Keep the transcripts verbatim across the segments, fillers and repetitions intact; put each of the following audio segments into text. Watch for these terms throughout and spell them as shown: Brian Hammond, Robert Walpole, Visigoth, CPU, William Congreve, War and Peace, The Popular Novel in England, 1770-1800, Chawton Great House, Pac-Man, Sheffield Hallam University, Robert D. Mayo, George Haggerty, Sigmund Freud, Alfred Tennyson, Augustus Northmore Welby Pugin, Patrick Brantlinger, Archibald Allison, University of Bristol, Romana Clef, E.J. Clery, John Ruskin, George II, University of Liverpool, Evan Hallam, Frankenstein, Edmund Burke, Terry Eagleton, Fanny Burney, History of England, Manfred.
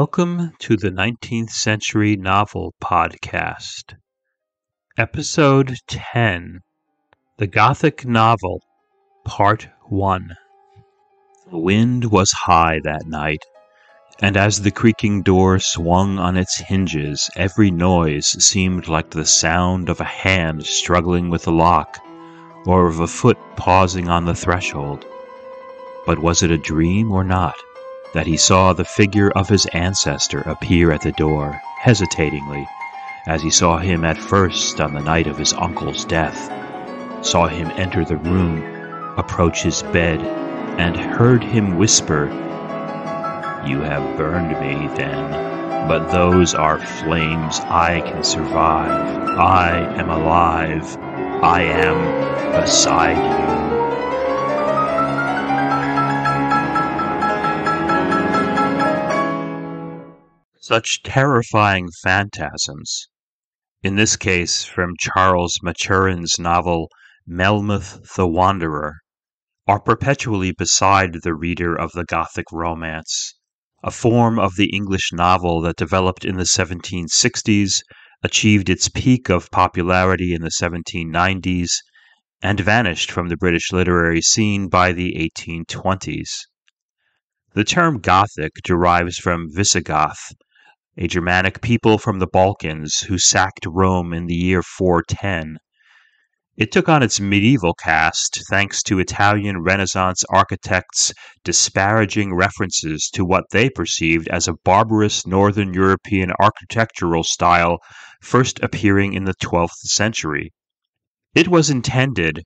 Welcome to the nineteenth Century Novel Podcast, Episode ten, The Gothic Novel, Part one. The wind was high that night, and as the creaking door swung on its hinges, every noise seemed like the sound of a hand struggling with the lock, or of a foot pausing on the threshold. But was it a dream or not, that he saw the figure of his ancestor appear at the door, hesitatingly, as he saw him at first on the night of his uncle's death, saw him enter the room, approach his bed, and heard him whisper, "You have burned me, then, but those are flames I can survive. I am alive. I am beside you." Such terrifying phantasms, in this case from Charles Maturin's novel Melmoth the Wanderer, are perpetually beside the reader of the Gothic romance, a form of the English novel that developed in the seventeen sixties, achieved its peak of popularity in the seventeen nineties, and vanished from the British literary scene by the eighteen twenties. The term Gothic derives from Visigoth, a Germanic people from the Balkans who sacked Rome in the year four ten. It took on its medieval cast thanks to Italian Renaissance architects' disparaging references to what they perceived as a barbarous northern European architectural style first appearing in the twelfth century. It was intended,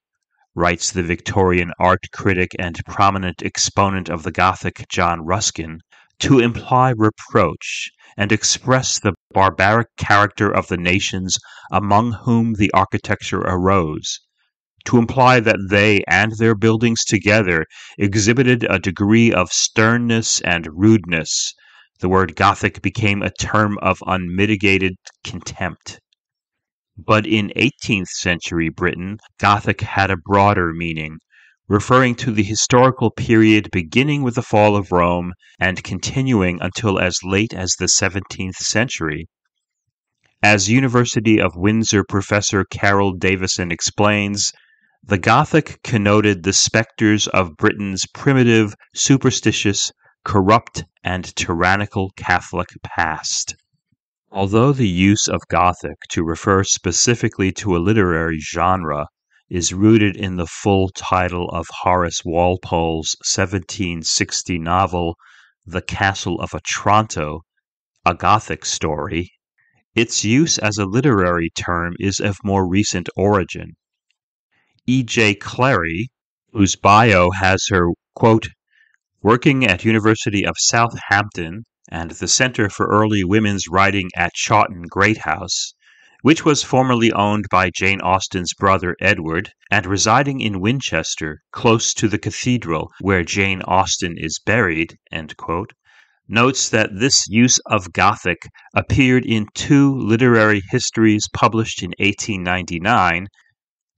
writes the Victorian art critic and prominent exponent of the Gothic John Ruskin, to imply reproach and express the barbaric character of the nations among whom the architecture arose, to imply that they and their buildings together exhibited a degree of sternness and rudeness. The word Gothic became a term of unmitigated contempt. But in eighteenth century Britain, Gothic had a broader meaning, referring to the historical period beginning with the fall of Rome and continuing until as late as the seventeenth century. As University of Windsor professor Carol Davison explains, the Gothic connoted the specters of Britain's primitive, superstitious, corrupt, and tyrannical Catholic past. Although the use of Gothic to refer specifically to a literary genre is rooted in the full title of Horace Walpole's seventeen sixty novel, The Castle of Otranto, a Gothic story, its use as a literary term is of more recent origin. E J Clery, whose bio has her, quote, "working at University of Southampton and the Center for Early Women's Writing at Chawton Great House, which was formerly owned by Jane Austen's brother Edward, and residing in Winchester, close to the cathedral where Jane Austen is buried," end quote, notes that this use of Gothic appeared in two literary histories published in eighteen ninety-nine,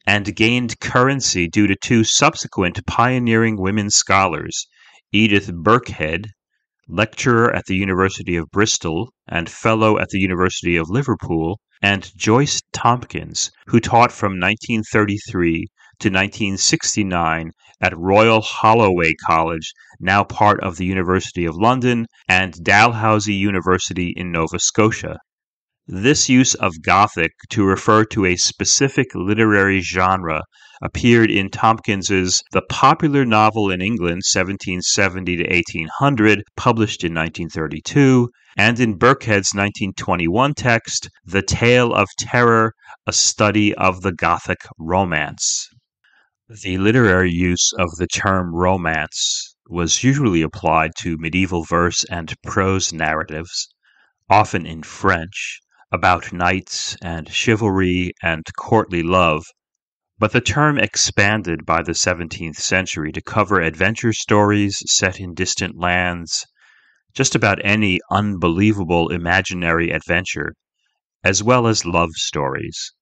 and gained currency due to two subsequent pioneering women scholars, Edith Birkhead, lecturer at the University of Bristol and fellow at the University of Liverpool, and Joyce Tompkins, who taught from nineteen thirty-three to nineteen sixty-nine at Royal Holloway College, now part of the University of London, and Dalhousie University in Nova Scotia. This use of Gothic to refer to a specific literary genre appeared in Tompkins's The Popular Novel in England, seventeen seventy to eighteen hundred, published in nineteen thirty-two, and in Birkhead's nineteen twenty-one text, The Tale of Terror, A Study of the Gothic Romance. The literary use of the term romance was usually applied to medieval verse and prose narratives, often in French, about knights and chivalry and courtly love, but the term expanded by the seventeenth century to cover adventure stories set in distant lands, just about any unbelievable imaginary adventure, as well as love stories.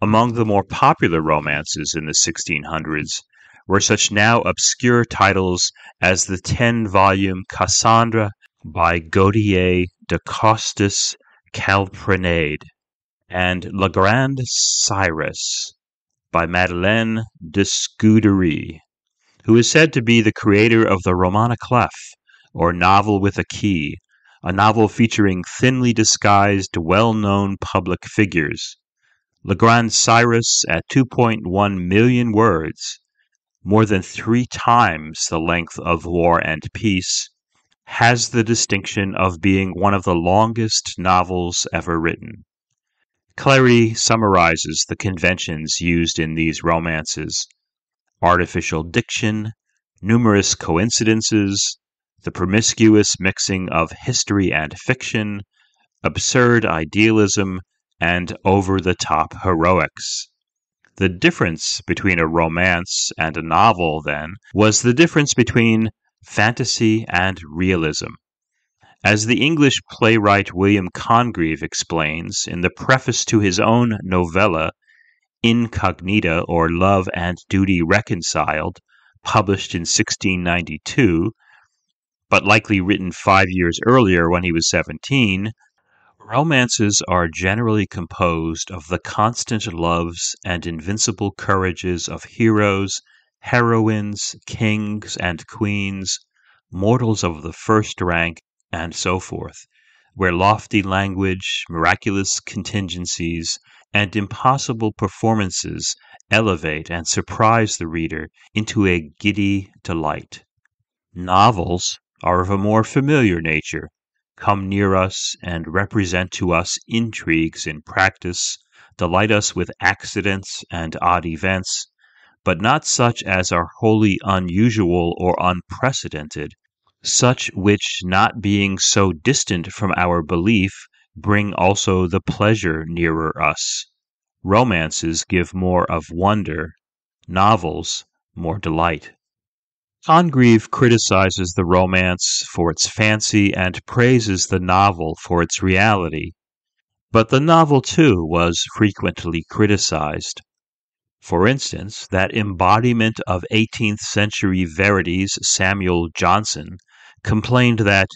Among the more popular romances in the sixteen hundreds were such now obscure titles as the ten-volume Cassandra by Gautier de Costes Calprenède, and Le Grand Cyrus by Madeleine de Scudéry, who is said to be the creator of the Romana Clef, or novel with a key, a novel featuring thinly disguised, well-known public figures. Le Grand Cyrus, at two point one million words, more than three times the length of War and Peace, has the distinction of being one of the longest novels ever written. Clery summarizes the conventions used in these romances: artificial diction, numerous coincidences, the promiscuous mixing of history and fiction, absurd idealism, and over-the-top heroics. The difference between a romance and a novel, then, was the difference between fantasy and realism. As the English playwright William Congreve explains in the preface to his own novella, Incognita, or Love and Duty Reconciled, published in sixteen ninety-two, but likely written five years earlier when he was seventeen, romances are generally composed of the constant loves and invincible courages of heroes, heroines, kings and queens, mortals of the first rank, and so forth, where lofty language, miraculous contingencies, and impossible performances elevate and surprise the reader into a giddy delight. Novels are of a more familiar nature, come near us and represent to us intrigues in practice, delight us with accidents and odd events, but not such as are wholly unusual or unprecedented, such which, not being so distant from our belief, bring also the pleasure nearer us. Romances give more of wonder, novels more delight. Congreve criticizes the romance for its fancy and praises the novel for its reality, but the novel too was frequently criticized. For instance, that embodiment of eighteenth century verities, Samuel Johnson, complained that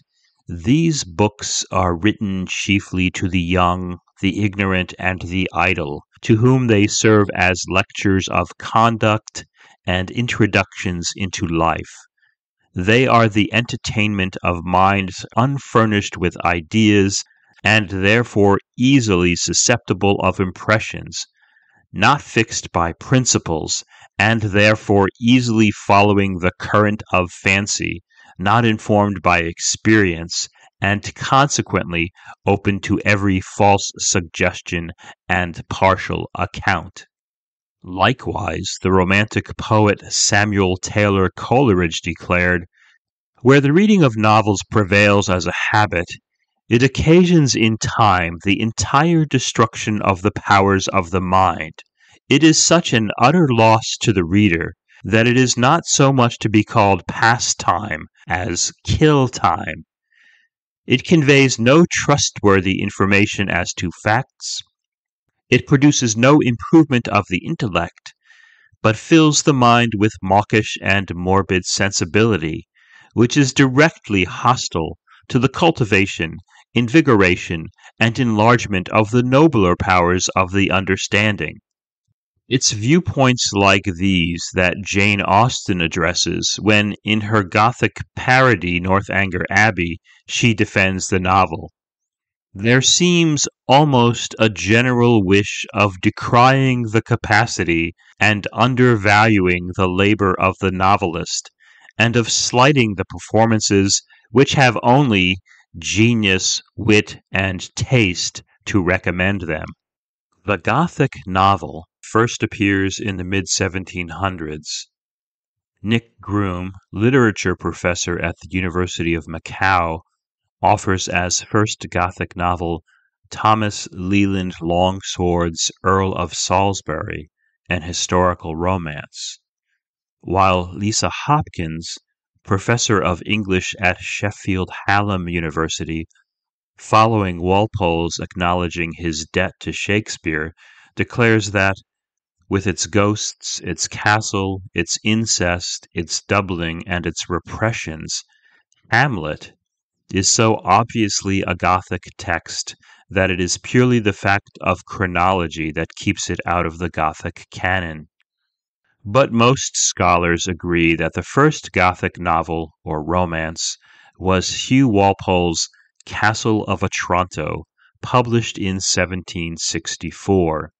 these books are written chiefly to the young, the ignorant, and the idle, to whom they serve as lectures of conduct and introductions into life. They are the entertainment of minds unfurnished with ideas, and therefore easily susceptible of impressions, not fixed by principles, and therefore easily following the current of fancy, not informed by experience, and consequently open to every false suggestion and partial account. Likewise, the romantic poet Samuel Taylor Coleridge declared, "Where the reading of novels prevails as a habit, it occasions in time the entire destruction of the powers of the mind. It is such an utter loss to the reader that it is not so much to be called pastime as kill time. It conveys no trustworthy information as to facts. It produces no improvement of the intellect, but fills the mind with mawkish and morbid sensibility, which is directly hostile to the cultivation, invigoration, and enlargement of the nobler powers of the understanding." It's viewpoints like these that Jane Austen addresses when, in her Gothic parody Northanger Abbey, she defends the novel. There seems almost a general wish of decrying the capacity and undervaluing the labor of the novelist, and of slighting the performances which have only genius, wit, and taste to recommend them. The Gothic novel first appears in the mid seventeen hundreds. Nick Groom, literature professor at the University of Macau, offers as first Gothic novel Thomas Leland Longsword's Earl of Salisbury, an historical romance, while Lisa Hopkins, professor of English at Sheffield Hallam University, following Walpole's acknowledging his debt to Shakespeare, declares that, with its ghosts, its castle, its incest, its doubling, and its repressions, Hamlet is so obviously a Gothic text that it is purely the fact of chronology that keeps it out of the Gothic canon. But most scholars agree that the first Gothic novel, or romance, was Hugh Walpole's The Castle of Otranto, published in seventeen sixty-four.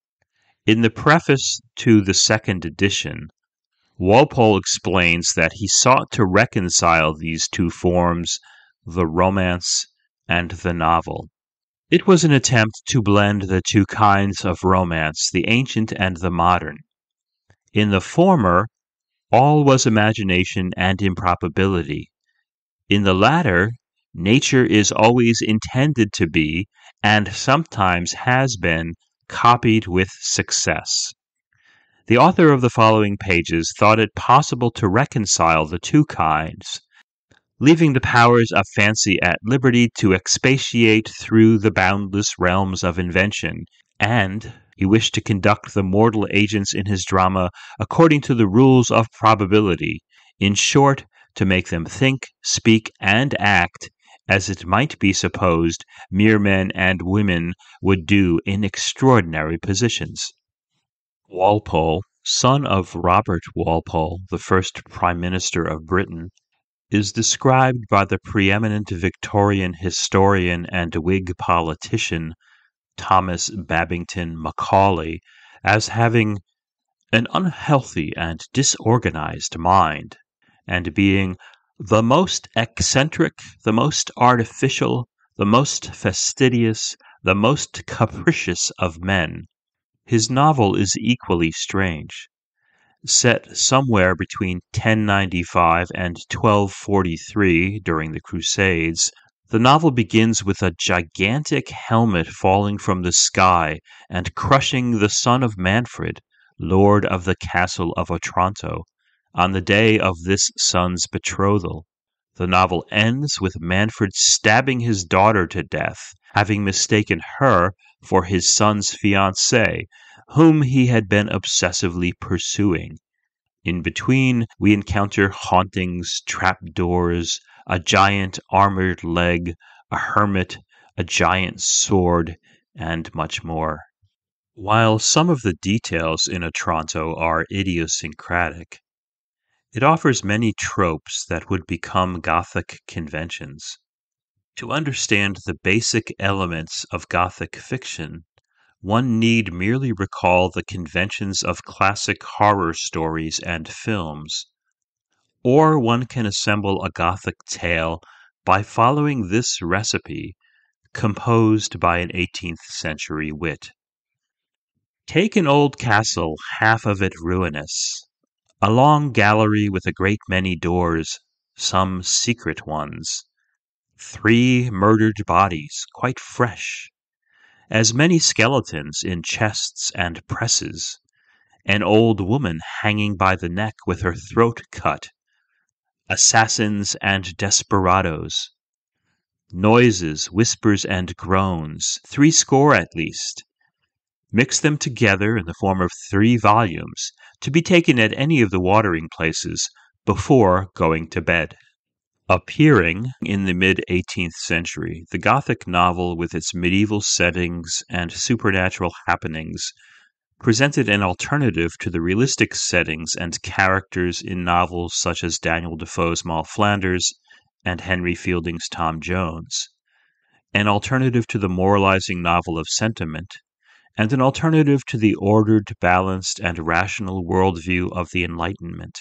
In the preface to the second edition, Walpole explains that he sought to reconcile these two forms, the romance and the novel. It was an attempt to blend the two kinds of romance, the ancient and the modern. In the former, all was imagination and improbability. In the latter, nature is always intended to be, and sometimes has been, copied with success. The author of the following pages thought it possible to reconcile the two kinds, leaving the powers of fancy at liberty to expatiate through the boundless realms of invention, and he wished to conduct the mortal agents in his drama according to the rules of probability, in short, to make them think, speak, and act as it might be supposed mere men and women would do in extraordinary positions. Walpole, son of Robert Walpole, the first Prime Minister of Britain, is described by the preeminent Victorian historian and Whig politician Thomas Babington Macaulay as having an unhealthy and disorganized mind, and being the most eccentric, the most artificial, the most fastidious, the most capricious of men. His novel is equally strange. Set somewhere between ten ninety-five and twelve forty-three during the Crusades, the novel begins with a gigantic helmet falling from the sky and crushing the son of Manfred, lord of the Castle of Otranto, on the day of this son's betrothal. The novel ends with Manfred stabbing his daughter to death, having mistaken her for his son's fiancée, whom he had been obsessively pursuing. In between, we encounter hauntings, trapdoors, a giant armored leg, a hermit, a giant sword, and much more. While some of the details in Otranto are idiosyncratic, it offers many tropes that would become Gothic conventions. To understand the basic elements of Gothic fiction, one need merely recall the conventions of classic horror stories and films, or one can assemble a Gothic tale by following this recipe, composed by an eighteenth century wit. Take an old castle, half of it ruinous, a long gallery with a great many doors, some secret ones, three murdered bodies, quite fresh, as many skeletons in chests and presses, an old woman hanging by the neck with her throat cut, assassins and desperadoes, noises, whispers and groans, threescore at least. Mix them together in the form of three volumes, to be taken at any of the watering places before going to bed. Appearing in the mid eighteenth century, the Gothic novel, with its medieval settings and supernatural happenings, presented an alternative to the realistic settings and characters in novels such as Daniel Defoe's Moll Flanders and Henry Fielding's Tom Jones, an alternative to the moralizing novel of sentiment, and an alternative to the ordered, balanced, and rational worldview of the Enlightenment.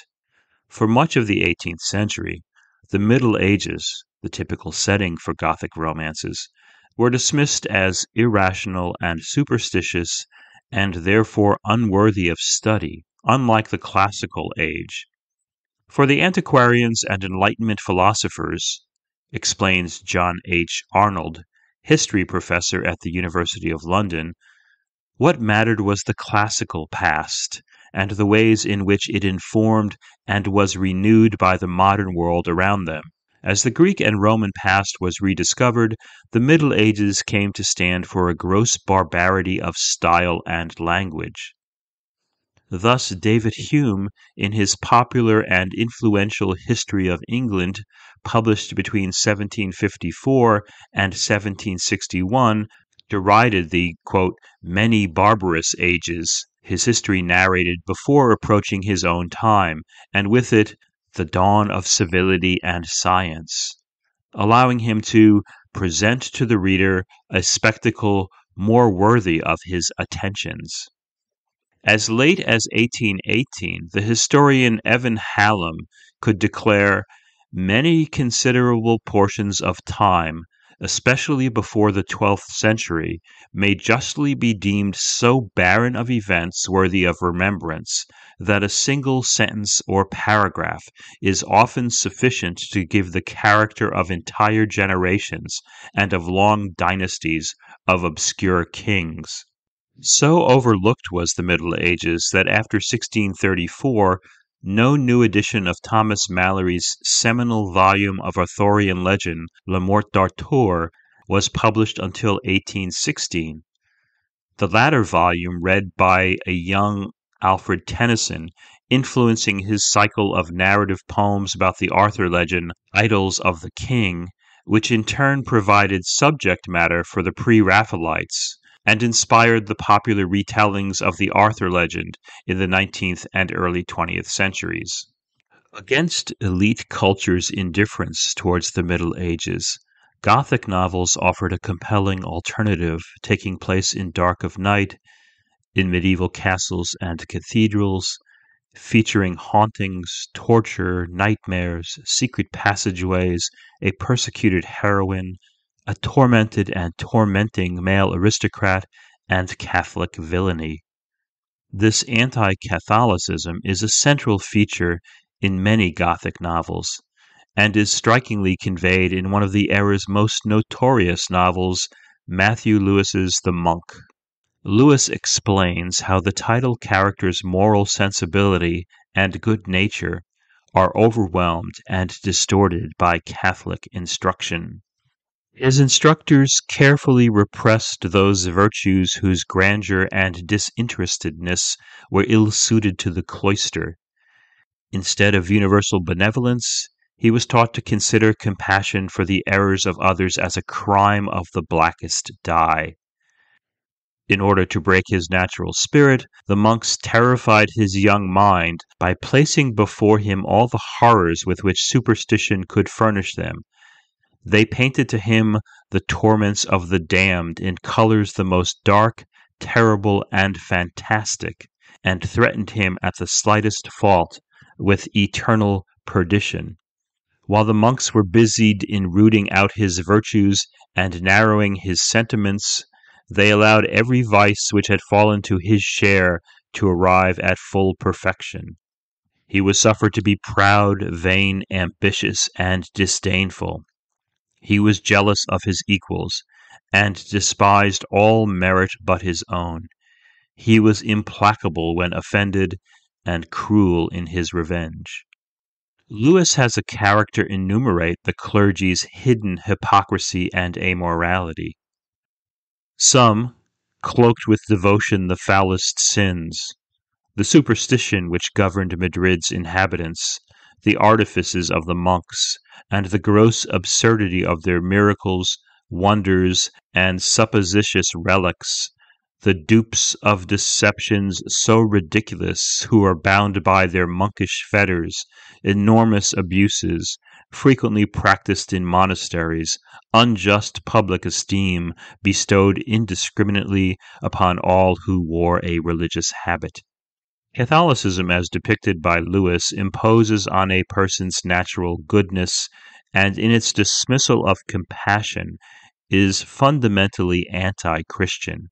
For much of the eighteenth century, the Middle Ages, the typical setting for Gothic romances, were dismissed as irrational and superstitious, and therefore unworthy of study, unlike the classical age. For the antiquarians and Enlightenment philosophers, explains John H. Arnold, history professor at the University of London, what mattered was the classical past, and the ways in which it informed and was renewed by the modern world around them. As the Greek and Roman past was rediscovered, the Middle Ages came to stand for a gross barbarity of style and language. Thus David Hume, in his popular and influential History of England, published between seventeen fifty-four and seventeen sixty-one, derided the, quote, many barbarous ages his history narrated before approaching his own time, and with it the dawn of civility and science, allowing him to present to the reader a spectacle more worthy of his attentions. As late as eighteen eighteen, the historian Evan Hallam could declare, many considerable portions of time, especially before the twelfth century, may justly be deemed so barren of events worthy of remembrance that a single sentence or paragraph is often sufficient to give the character of entire generations and of long dynasties of obscure kings. So overlooked was the Middle Ages that after sixteen thirty-four, no new edition of Thomas Malory's seminal volume of Arthurian legend, La Morte d'Arthur, was published until eighteen sixteen. The latter volume, read by a young Alfred Tennyson, influencing his cycle of narrative poems about the Arthur legend, Idylls of the King, which in turn provided subject matter for the Pre-Raphaelites, and inspired the popular retellings of the Arthur legend in the nineteenth and early twentieth centuries. Against elite culture's indifference towards the Middle Ages, Gothic novels offered a compelling alternative, taking place in dark of night, in medieval castles and cathedrals, featuring hauntings, torture, nightmares, secret passageways, a persecuted heroine, a tormented and tormenting male aristocrat, and Catholic villainy. This anti-Catholicism is a central feature in many Gothic novels, and is strikingly conveyed in one of the era's most notorious novels, Matthew Lewis's The Monk. Lewis explains how the title character's moral sensibility and good nature are overwhelmed and distorted by Catholic instruction. His instructors carefully repressed those virtues whose grandeur and disinterestedness were ill-suited to the cloister. Instead of universal benevolence, he was taught to consider compassion for the errors of others as a crime of the blackest dye. In order to break his natural spirit, the monks terrified his young mind by placing before him all the horrors with which superstition could furnish them. They painted to him the torments of the damned in colors the most dark, terrible, and fantastic, and threatened him at the slightest fault with eternal perdition. While the monks were busied in rooting out his virtues and narrowing his sentiments, they allowed every vice which had fallen to his share to arrive at full perfection. He was suffered to be proud, vain, ambitious, and disdainful. He was jealous of his equals, and despised all merit but his own. He was implacable when offended, and cruel in his revenge. Lewis has a character enumerate the clergy's hidden hypocrisy and amorality. Some, cloaked with devotion the foulest sins, the superstition which governed Madrid's inhabitants, the artifices of the monks, and the gross absurdity of their miracles, wonders, and supposititious relics, the dupes of deceptions so ridiculous who are bound by their monkish fetters, enormous abuses, frequently practised in monasteries, unjust public esteem bestowed indiscriminately upon all who wore a religious habit. Catholicism, as depicted by Lewis, imposes on a person's natural goodness, and in its dismissal of compassion is fundamentally anti-Christian,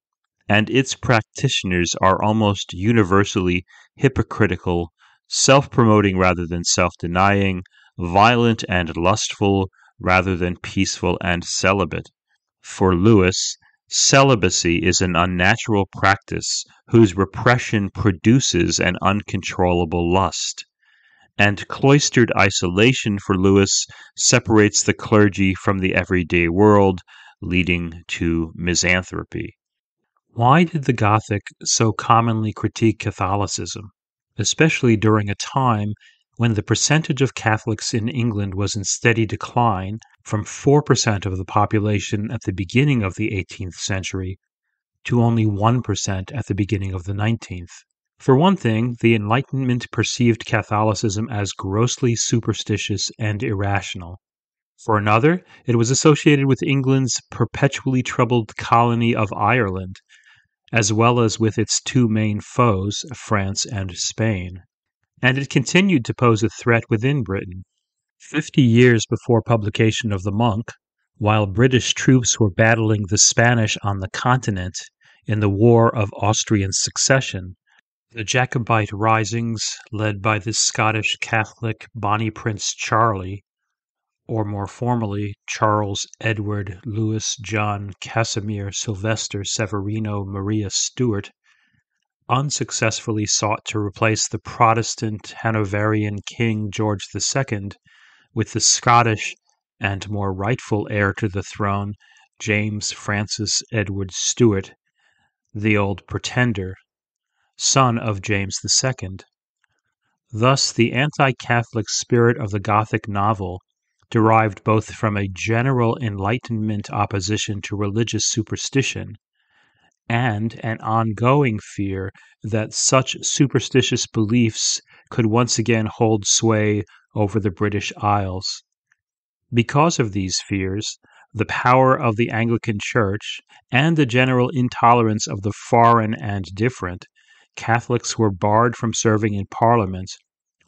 and its practitioners are almost universally hypocritical, self-promoting rather than self-denying, violent and lustful rather than peaceful and celibate. For Lewis, celibacy is an unnatural practice whose repression produces an uncontrollable lust, and cloistered isolation for Lewis separates the clergy from the everyday world, leading to misanthropy. Why did the Gothic so commonly critique Catholicism, especially during a time when the percentage of Catholics in England was in steady decline from four percent of the population at the beginning of the eighteenth century to only one percent at the beginning of the nineteenth? For one thing, the Enlightenment perceived Catholicism as grossly superstitious and irrational. For another, it was associated with England's perpetually troubled colony of Ireland, as well as with its two main foes, France and Spain. And it continued to pose a threat within Britain. Fifty years before publication of The Monk, while British troops were battling the Spanish on the continent in the War of Austrian Succession, the Jacobite risings, led by the Scottish Catholic Bonnie Prince Charlie, or more formally, Charles, Edward, Louis, John, Casimir, Sylvester, Severino, Maria, Stuart, unsuccessfully sought to replace the Protestant Hanoverian King George the Second with the Scottish and more rightful heir to the throne, James Francis Edward Stuart, the Old Pretender, son of James the Second. Thus, the anti-Catholic spirit of the Gothic novel derived both from a general Enlightenment opposition to religious superstition and an ongoing fear that such superstitious beliefs could once again hold sway over the British Isles. Because of these fears, the power of the Anglican Church, and the general intolerance of the foreign and different, Catholics were barred from serving in Parliament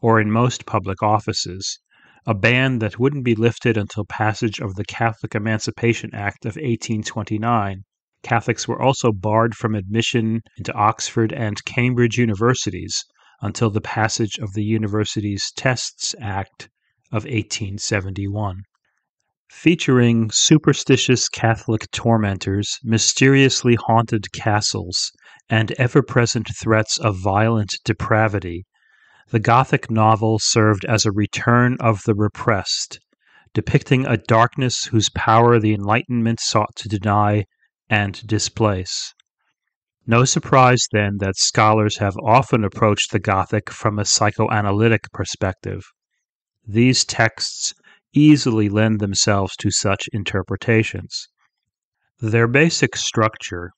or in most public offices, a ban that wouldn't be lifted until passage of the Catholic Emancipation Act of eighteen twenty-nine. Catholics were also barred from admission into Oxford and Cambridge universities until the passage of the Universities Tests Act of eighteen seventy-one. Featuring superstitious Catholic tormentors, mysteriously haunted castles, and ever-present threats of violent depravity, the Gothic novel served as a return of the repressed, depicting a darkness whose power the Enlightenment sought to deny and displace. No surprise, then, that scholars have often approached the Gothic from a psychoanalytic perspective. These texts easily lend themselves to such interpretations. Their basic structure,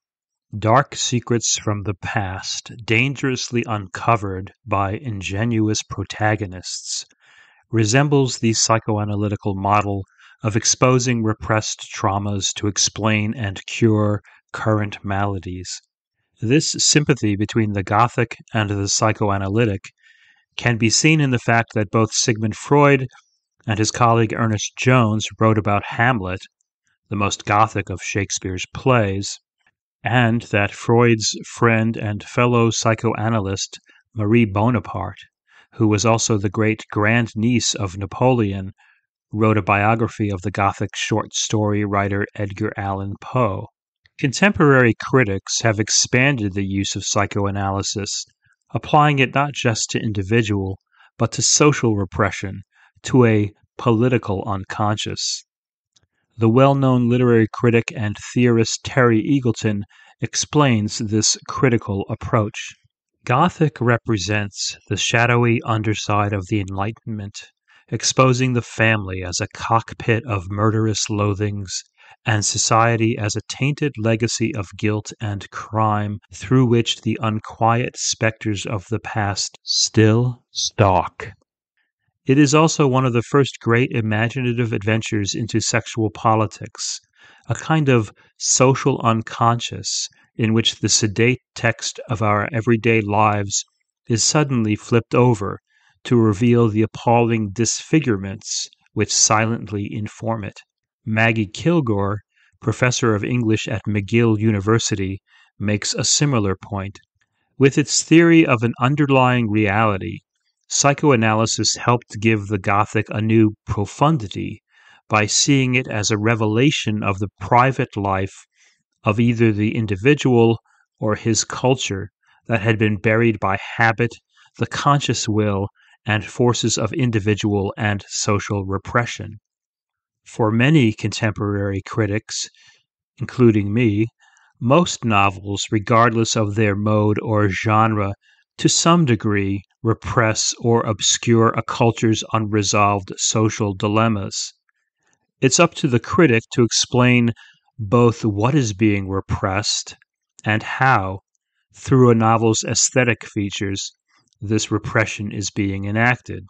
dark secrets from the past, dangerously uncovered by ingenuous protagonists, resembles the psychoanalytical model of exposing repressed traumas to explain and cure current maladies. This sympathy between the Gothic and the psychoanalytic can be seen in the fact that both Sigmund Freud and his colleague Ernest Jones wrote about Hamlet, the most Gothic of Shakespeare's plays, and that Freud's friend and fellow psychoanalyst Marie Bonaparte, who was also the great grand-niece of Napoleon, wrote a biography of the Gothic short story writer Edgar Allan Poe. Contemporary critics have expanded the use of psychoanalysis, applying it not just to individual, but to social repression, to a political unconscious. The well-known literary critic and theorist Terry Eagleton explains this critical approach. Gothic represents the shadowy underside of the Enlightenment, exposing the family as a cockpit of murderous loathings and society as a tainted legacy of guilt and crime through which the unquiet specters of the past still stalk. It is also one of the first great imaginative adventures into sexual politics, a kind of social unconscious in which the sedate text of our everyday lives is suddenly flipped over to reveal the appalling disfigurements which silently inform it. Maggie Kilgore, professor of English at McGill University, makes a similar point. With its theory of an underlying reality, psychoanalysis helped give the Gothic a new profundity by seeing it as a revelation of the private life of either the individual or his culture that had been buried by habit, the conscious will, and forces of individual and social repression. For many contemporary critics, including me, most novels, regardless of their mode or genre, to some degree repress or obscure a culture's unresolved social dilemmas. It's up to the critic to explain both what is being repressed and how, through a novel's aesthetic features, this repression is being enacted.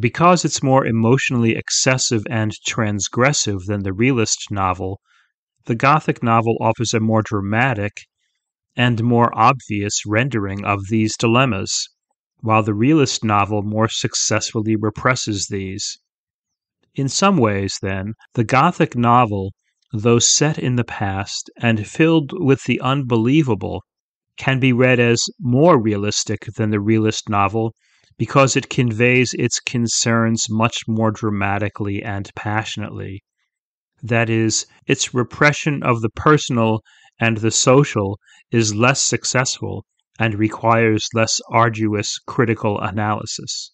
Because it's more emotionally excessive and transgressive than the realist novel, the Gothic novel offers a more dramatic and more obvious rendering of these dilemmas, while the realist novel more successfully represses these. In some ways, then, the Gothic novel, though set in the past and filled with the unbelievable, can be read as more realistic than the realist novel because it conveys its concerns much more dramatically and passionately. That is, its repression of the personal and the social is less successful and requires less arduous critical analysis.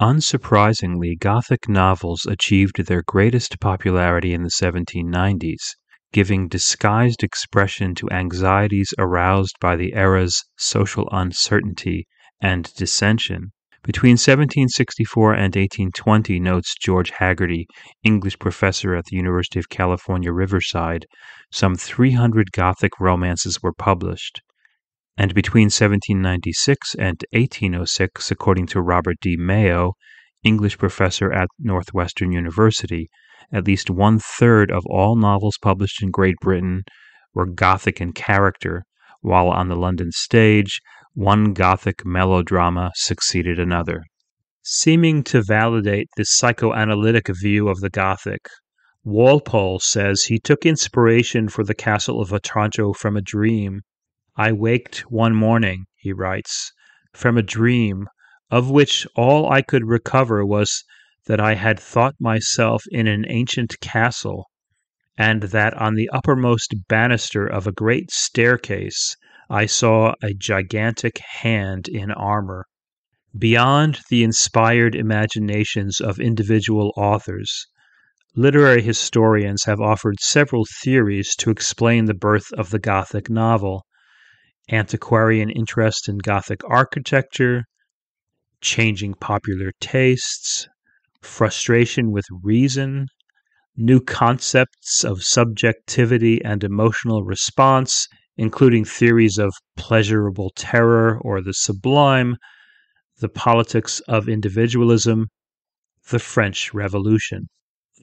Unsurprisingly, Gothic novels achieved their greatest popularity in the seventeen nineties, giving disguised expression to anxieties aroused by the era's social uncertainty and dissension. Between seventeen sixty-four and eighteen twenty, notes George Haggerty, English professor at the University of California, Riverside, some three hundred Gothic romances were published. And between seventeen ninety-six and eighteen oh six, according to Robert D. Mayo, English professor at Northwestern University, at least one-third of all novels published in Great Britain were Gothic in character, while on the London stage, one Gothic melodrama succeeded another. Seeming to validate this psychoanalytic view of the Gothic, Walpole says he took inspiration for The Castle of Otranto from a dream. "I waked one morning," he writes, "from a dream, of which all I could recover was that I had thought myself in an ancient castle, and that on the uppermost banister of a great staircase I saw a gigantic hand in armor." Beyond the inspired imaginations of individual authors, literary historians have offered several theories to explain the birth of the Gothic novel: antiquarian interest in Gothic architecture, changing popular tastes, frustration with reason, new concepts of subjectivity and emotional response, including theories of pleasurable terror or the sublime, the politics of individualism, the French Revolution.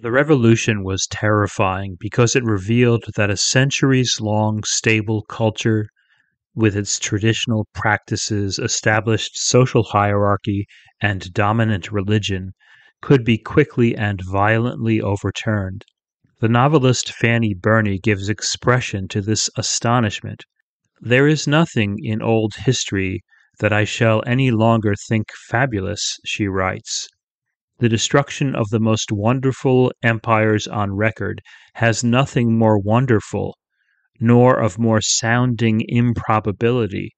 The Revolution was terrifying because it revealed that a centuries-long stable culture, with its traditional practices, established social hierarchy, and dominant religion, could be quickly and violently overturned. The novelist Fanny Burney gives expression to this astonishment. "There is nothing in old history that I shall any longer think fabulous," she writes. "The destruction of the most wonderful empires on record has nothing more wonderful, nor of more sounding improbability,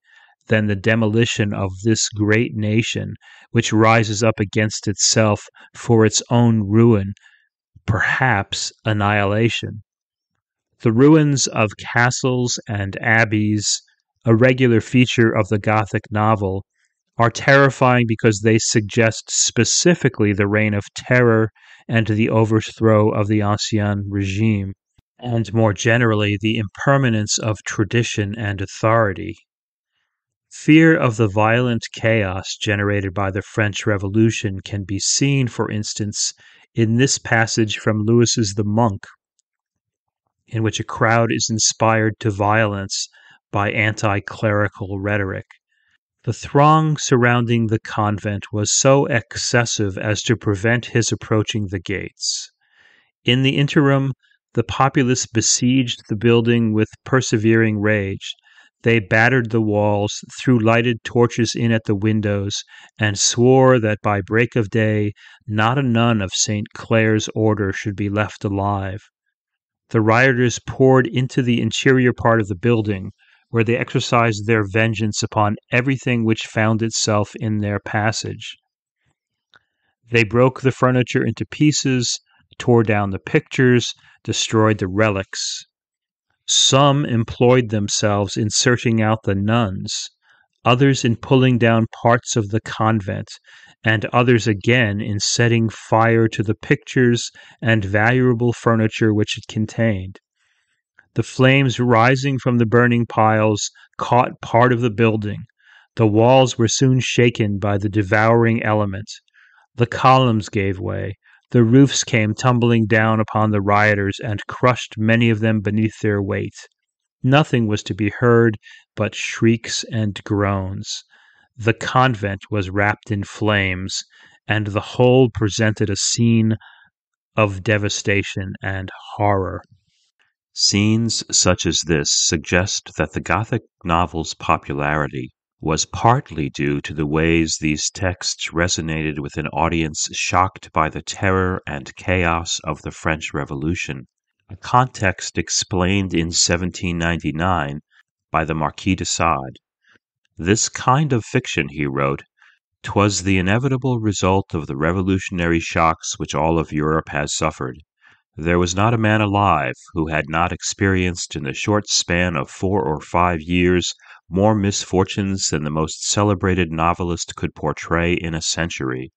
than the demolition of this great nation, which rises up against itself for its own ruin, perhaps annihilation." The ruins of castles and abbeys, a regular feature of the Gothic novel, are terrifying because they suggest specifically the reign of terror and the overthrow of the Ancien Regime, and more generally, the impermanence of tradition and authority. Fear of the violent chaos generated by the French Revolution can be seen, for instance, in this passage from Lewis's The Monk, in which a crowd is inspired to violence by anti-clerical rhetoric. "The throng surrounding the convent was so excessive as to prevent his approaching the gates. In the interim, the populace besieged the building with persevering rage. They battered the walls, threw lighted torches in at the windows, and swore that by break of day not a nun of Saint Clare's order should be left alive. The rioters poured into the interior part of the building, where they exercised their vengeance upon everything which found itself in their passage. They broke the furniture into pieces, tore down the pictures, destroyed the relics. Some employed themselves in searching out the nuns, others in pulling down parts of the convent, and others again in setting fire to the pictures and valuable furniture which it contained. The flames rising from the burning piles caught part of the building. The walls were soon shaken by the devouring element. The columns gave way. The roofs came tumbling down upon the rioters and crushed many of them beneath their weight. Nothing was to be heard but shrieks and groans. The convent was wrapped in flames, and the whole presented a scene of devastation and horror. Scenes such as this suggest that the Gothic novel's popularity was partly due to the ways these texts resonated with an audience shocked by the terror and chaos of the French Revolution, a context explained in seventeen ninety-nine by the Marquis de Sade. This kind of fiction, he wrote, "'twas the inevitable result of the revolutionary shocks which all of Europe has suffered. There was not a man alive who had not experienced in the short span of four or five years more misfortunes than the most celebrated novelist could portray in a century.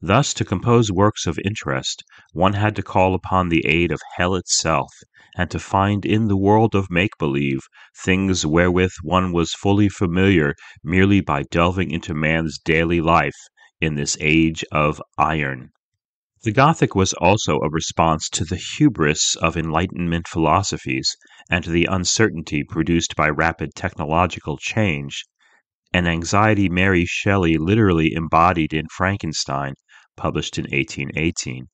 Thus, to compose works of interest, one had to call upon the aid of hell itself, and to find in the world of make-believe things wherewith one was fully familiar merely by delving into man's daily life in this age of iron." The Gothic was also a response to the hubris of Enlightenment philosophies and the uncertainty produced by rapid technological change, an anxiety Mary Shelley literally embodied in Frankenstein, published in eighteen eighteen.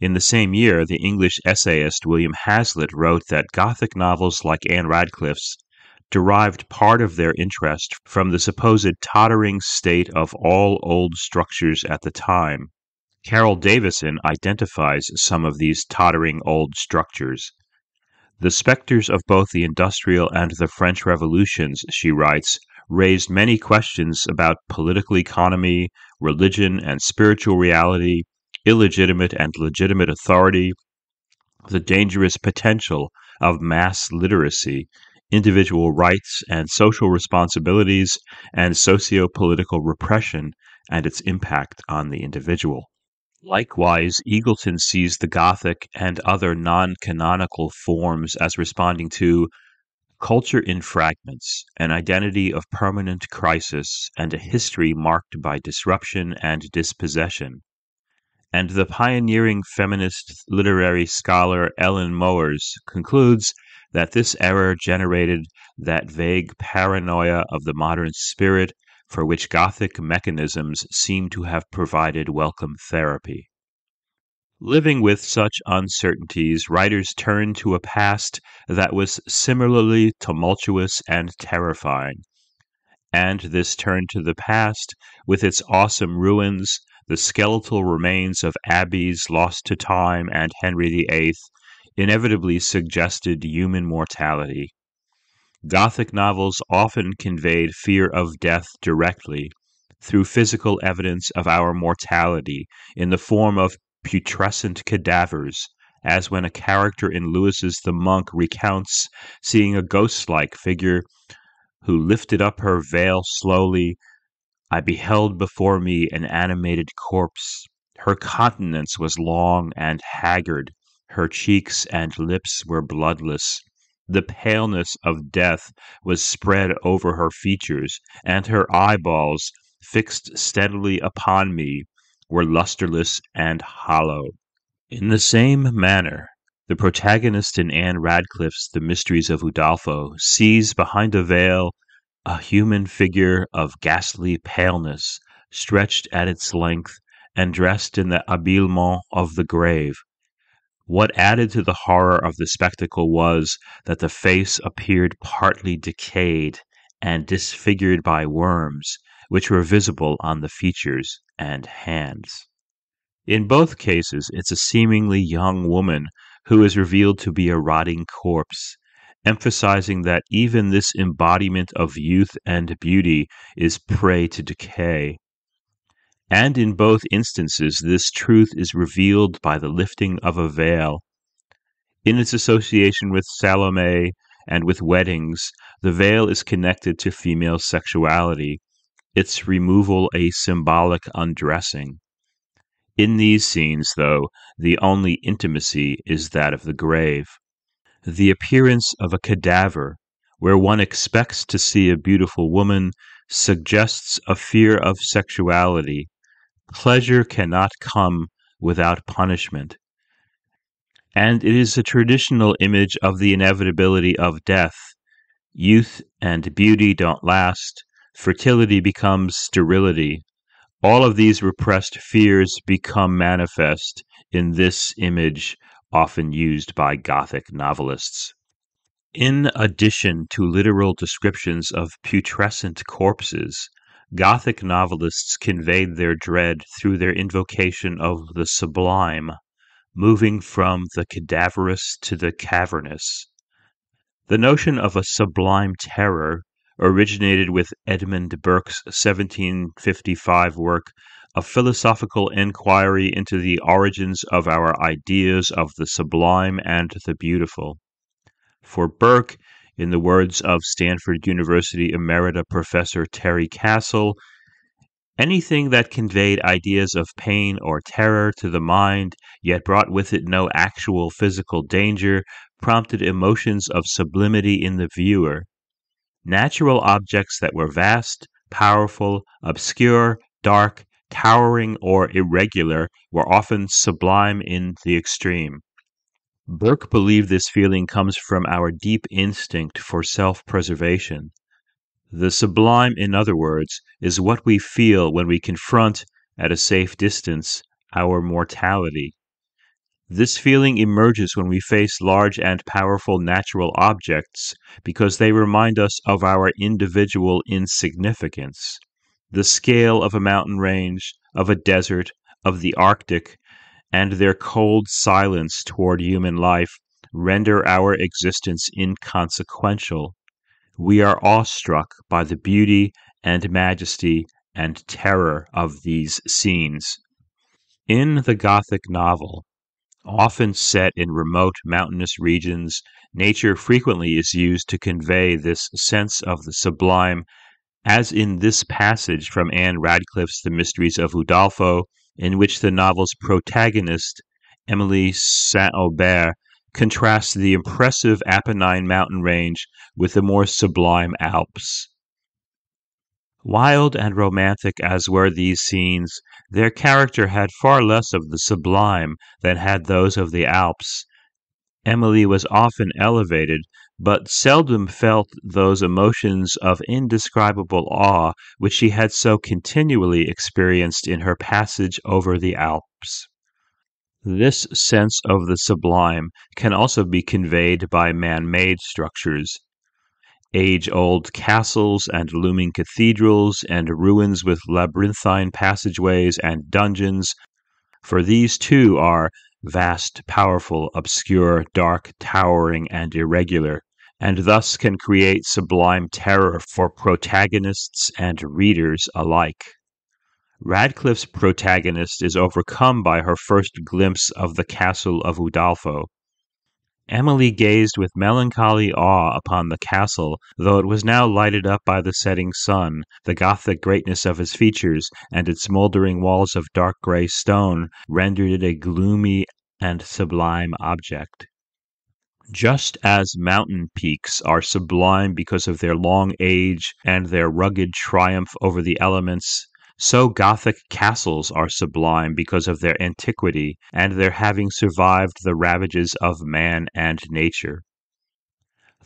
In the same year, the English essayist William Hazlitt wrote that Gothic novels like Anne Radcliffe's derived part of their interest from the supposed tottering state of all old structures at the time. Carol Davison identifies some of these tottering old structures. The specters of both the Industrial and the French Revolutions, she writes, raised many questions about political economy, religion and spiritual reality, illegitimate and legitimate authority, the dangerous potential of mass literacy, individual rights and social responsibilities, and socio-political repression and its impact on the individual. Likewise, Eagleton sees the Gothic and other non-canonical forms as responding to culture in fragments, an identity of permanent crisis, and a history marked by disruption and dispossession. And the pioneering feminist literary scholar Ellen Mowers concludes that this error generated that vague paranoia of the modern spirit for which Gothic mechanisms seem to have provided welcome therapy. Living with such uncertainties, writers turned to a past that was similarly tumultuous and terrifying, and this turn to the past, with its awesome ruins, the skeletal remains of abbeys lost to time and Henry the Eighth, inevitably suggested human mortality. Gothic novels often conveyed fear of death directly, through physical evidence of our mortality, in the form of putrescent cadavers, as when a character in Lewis's The Monk recounts seeing a ghost-like figure who lifted up her veil slowly. "I beheld before me an animated corpse. Her countenance was long and haggard. Her cheeks and lips were bloodless. The paleness of death was spread over her features, and her eyeballs, fixed steadily upon me, were lusterless and hollow." In the same manner, the protagonist in Anne Radcliffe's The Mysteries of Udolpho sees behind a veil a human figure of ghastly paleness, stretched at its length and dressed in the habiliment of the grave. What added to the horror of the spectacle was that the face appeared partly decayed and disfigured by worms, which were visible on the features and hands. In both cases, it's a seemingly young woman who is revealed to be a rotting corpse, emphasizing that even this embodiment of youth and beauty is prey to decay. And in both instances, this truth is revealed by the lifting of a veil. In its association with Salome and with weddings, the veil is connected to female sexuality, its removal a symbolic undressing. In these scenes, though, the only intimacy is that of the grave. The appearance of a cadaver, where one expects to see a beautiful woman, suggests a fear of sexuality. Pleasure cannot come without punishment. And it is a traditional image of the inevitability of death. Youth and beauty don't last. Fertility becomes sterility. All of these repressed fears become manifest in this image, often used by Gothic novelists. In addition to literal descriptions of putrescent corpses, Gothic novelists conveyed their dread through their invocation of the sublime, moving from the cadaverous to the cavernous. The notion of a sublime terror originated with Edmund Burke's seventeen fifty-five work, A Philosophical Inquiry into the Origins of Our Ideas of the Sublime and the Beautiful. For Burke, in the words of Stanford University Emerita Professor Terry Castle, anything that conveyed ideas of pain or terror to the mind, yet brought with it no actual physical danger, prompted emotions of sublimity in the viewer. Natural objects that were vast, powerful, obscure, dark, towering, or irregular were often sublime in the extreme. Burke believed this feeling comes from our deep instinct for self-preservation. The sublime, in other words, is what we feel when we confront, at a safe distance, our mortality. This feeling emerges when we face large and powerful natural objects because they remind us of our individual insignificance. The scale of a mountain range, of a desert, of the Arctic, and their cold silence toward human life render our existence inconsequential. We are awestruck by the beauty and majesty and terror of these scenes. In the Gothic novel, often set in remote mountainous regions, nature frequently is used to convey this sense of the sublime, as in this passage from Anne Radcliffe's The Mysteries of Udolpho, in which the novel's protagonist, Emily Saint Aubert, contrasts the impressive Apennine mountain range with the more sublime Alps. Wild and romantic as were these scenes, their character had far less of the sublime than had those of the Alps. Emily was often elevated, but seldom felt those emotions of indescribable awe which she had so continually experienced in her passage over the Alps. This sense of the sublime can also be conveyed by man-made structures. Age-old castles and looming cathedrals and ruins with labyrinthine passageways and dungeons, for these too are vast, powerful, obscure, dark, towering, and irregular, and thus can create sublime terror for protagonists and readers alike. Radcliffe's protagonist is overcome by her first glimpse of the Castle of Udolpho. Emily gazed with melancholy awe upon the castle, though it was now lighted up by the setting sun, the Gothic greatness of its features, and its mouldering walls of dark grey stone, rendered it a gloomy and sublime object. Just as mountain peaks are sublime because of their long age and their rugged triumph over the elements, so Gothic castles are sublime because of their antiquity and their having survived the ravages of man and nature.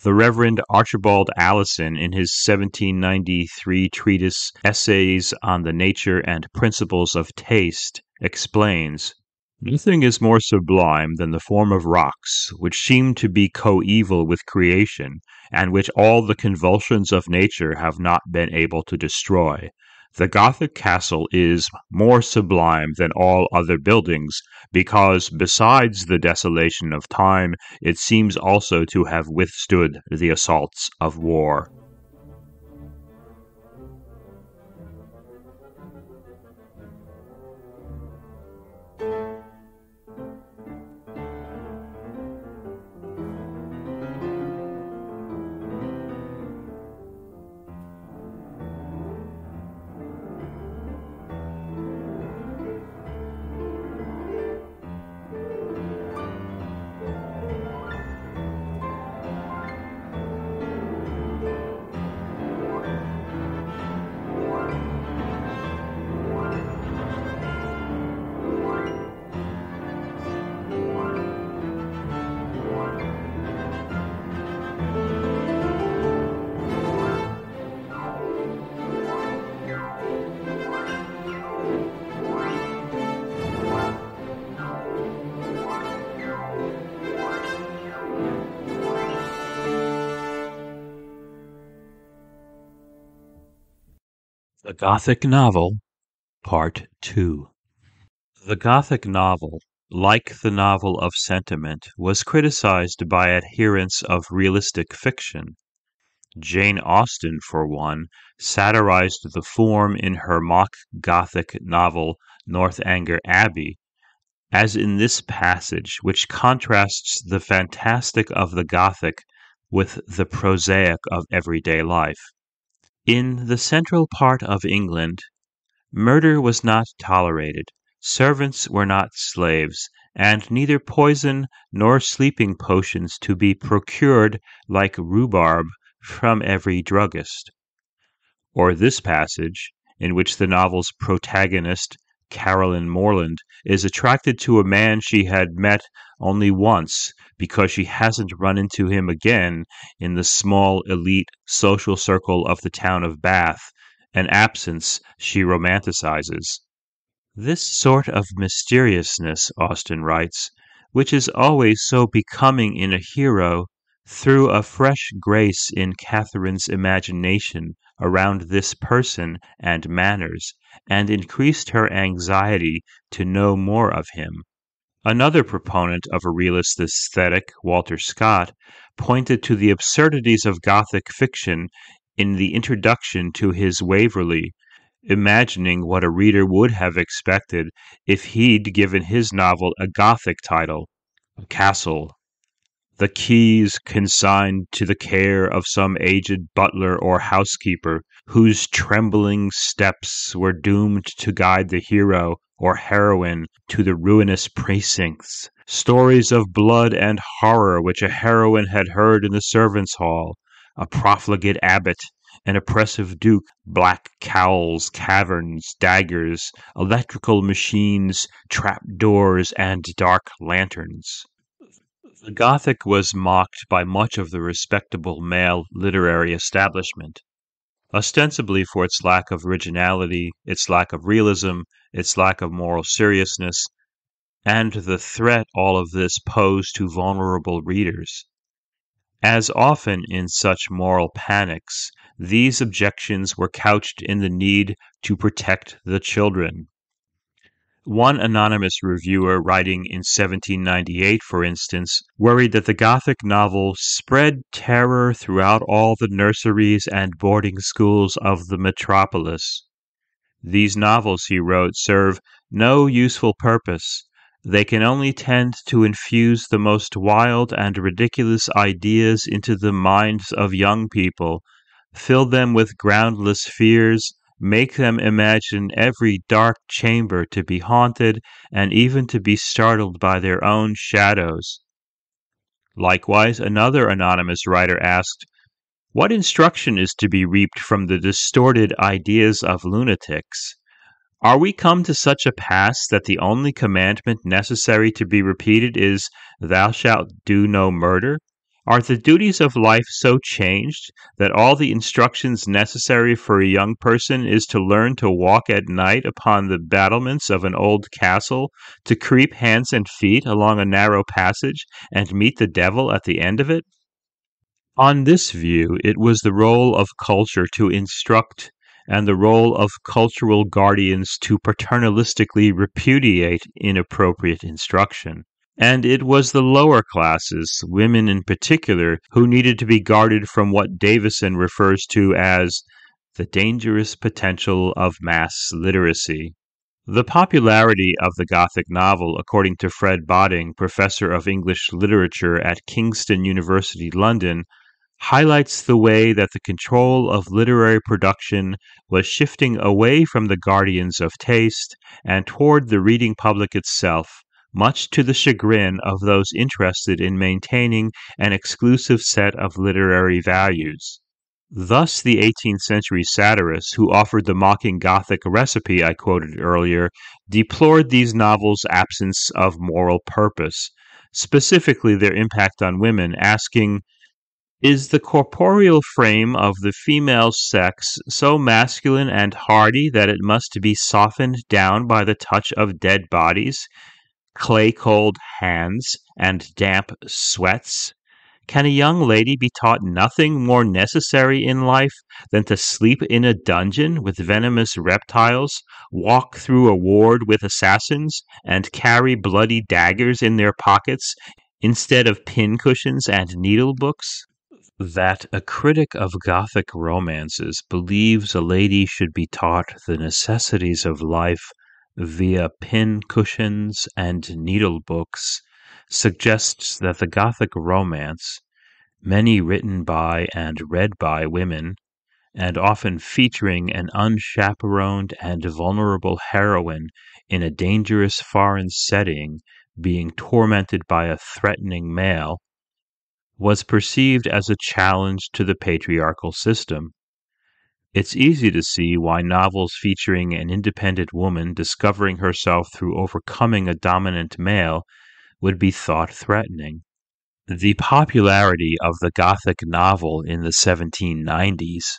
The Reverend Archibald Allison, in his seventeen ninety-three treatise Essays on the Nature and Principles of Taste, explains, "Nothing is more sublime than the form of rocks, which seem to be coeval with creation, and which all the convulsions of nature have not been able to destroy. The Gothic castle is more sublime than all other buildings, because besides the desolation of time, it seems also to have withstood the assaults of war." The Gothic Novel, Part two. The Gothic novel, like the novel of sentiment, was criticized by adherents of realistic fiction. Jane Austen, for one, satirized the form in her mock Gothic novel Northanger Abbey, as in this passage, which contrasts the fantastic of the Gothic with the prosaic of everyday life. In the central part of England, murder was not tolerated, servants were not slaves, and neither poison nor sleeping potions to be procured like rhubarb from every druggist. Or this passage, in which the novel's protagonist, Caroline Morland, is attracted to a man she had met only once because she hasn't run into him again in the small elite social circle of the town of Bath, an absence she romanticizes. This sort of mysteriousness, Austen writes, which is always so becoming in a hero, threw a fresh grace in Catherine's imagination around this person and manners, and increased her anxiety to know more of him. Another proponent of a realist aesthetic, Walter Scott, pointed to the absurdities of Gothic fiction in the introduction to his Waverley, imagining what a reader would have expected if he'd given his novel a Gothic title, A Castle, the keys consigned to the care of some aged butler or housekeeper, whose trembling steps were doomed to guide the hero or heroine to the ruinous precincts, stories of blood and horror which a heroine had heard in the servants' hall, a profligate abbot, an oppressive duke, black cowls, caverns, daggers, electrical machines, trapdoors, and dark lanterns. The Gothic was mocked by much of the respectable male literary establishment, ostensibly for its lack of originality, its lack of realism, its lack of moral seriousness, and the threat all of this posed to vulnerable readers. As often in such moral panics, these objections were couched in the need to protect the children. One anonymous reviewer writing in seventeen ninety-eight, for instance, worried that the Gothic novel spread terror throughout all the nurseries and boarding schools of the metropolis. These novels, he wrote, serve no useful purpose. They can only tend to infuse the most wild and ridiculous ideas into the minds of young people, fill them with groundless fears, make them imagine every dark chamber to be haunted, and even to be startled by their own shadows. Likewise, another anonymous writer asked, "What instruction is to be reaped from the distorted ideas of lunatics? Are we come to such a pass that the only commandment necessary to be repeated is, 'Thou shalt do no murder'? Are the duties of life so changed that all the instructions necessary for a young person is to learn to walk at night upon the battlements of an old castle, to creep hands and feet along a narrow passage, and meet the devil at the end of it?" On this view, it was the role of culture to instruct, and the role of cultural guardians to paternalistically repudiate inappropriate instruction. And it was the lower classes, women in particular, who needed to be guarded from what Davison refers to as the dangerous potential of mass literacy. The popularity of the Gothic novel, according to Fred Bodding, professor of English literature at Kingston University, London, highlights the way that the control of literary production was shifting away from the guardians of taste and toward the reading public itself, much to the chagrin of those interested in maintaining an exclusive set of literary values. Thus the eighteenth century satirists, who offered the mocking Gothic recipe I quoted earlier, deplored these novels' absence of moral purpose, specifically their impact on women, asking, "Is the corporeal frame of the female sex so masculine and hardy that it must be softened down by the touch of dead bodies, clay-cold hands, and damp sweats? Can a young lady be taught nothing more necessary in life than to sleep in a dungeon with venomous reptiles, walk through a ward with assassins, and carry bloody daggers in their pockets instead of pincushions and needlebooks? That a critic of Gothic romances believes a lady should be taught the necessities of life via pincushions and needlebooks suggests that the Gothic romance, many written by and read by women, and often featuring an unchaperoned and vulnerable heroine in a dangerous foreign setting being tormented by a threatening male, was perceived as a challenge to the patriarchal system. It's easy to see why novels featuring an independent woman discovering herself through overcoming a dominant male would be thought threatening. The popularity of the Gothic novel in the seventeen nineties,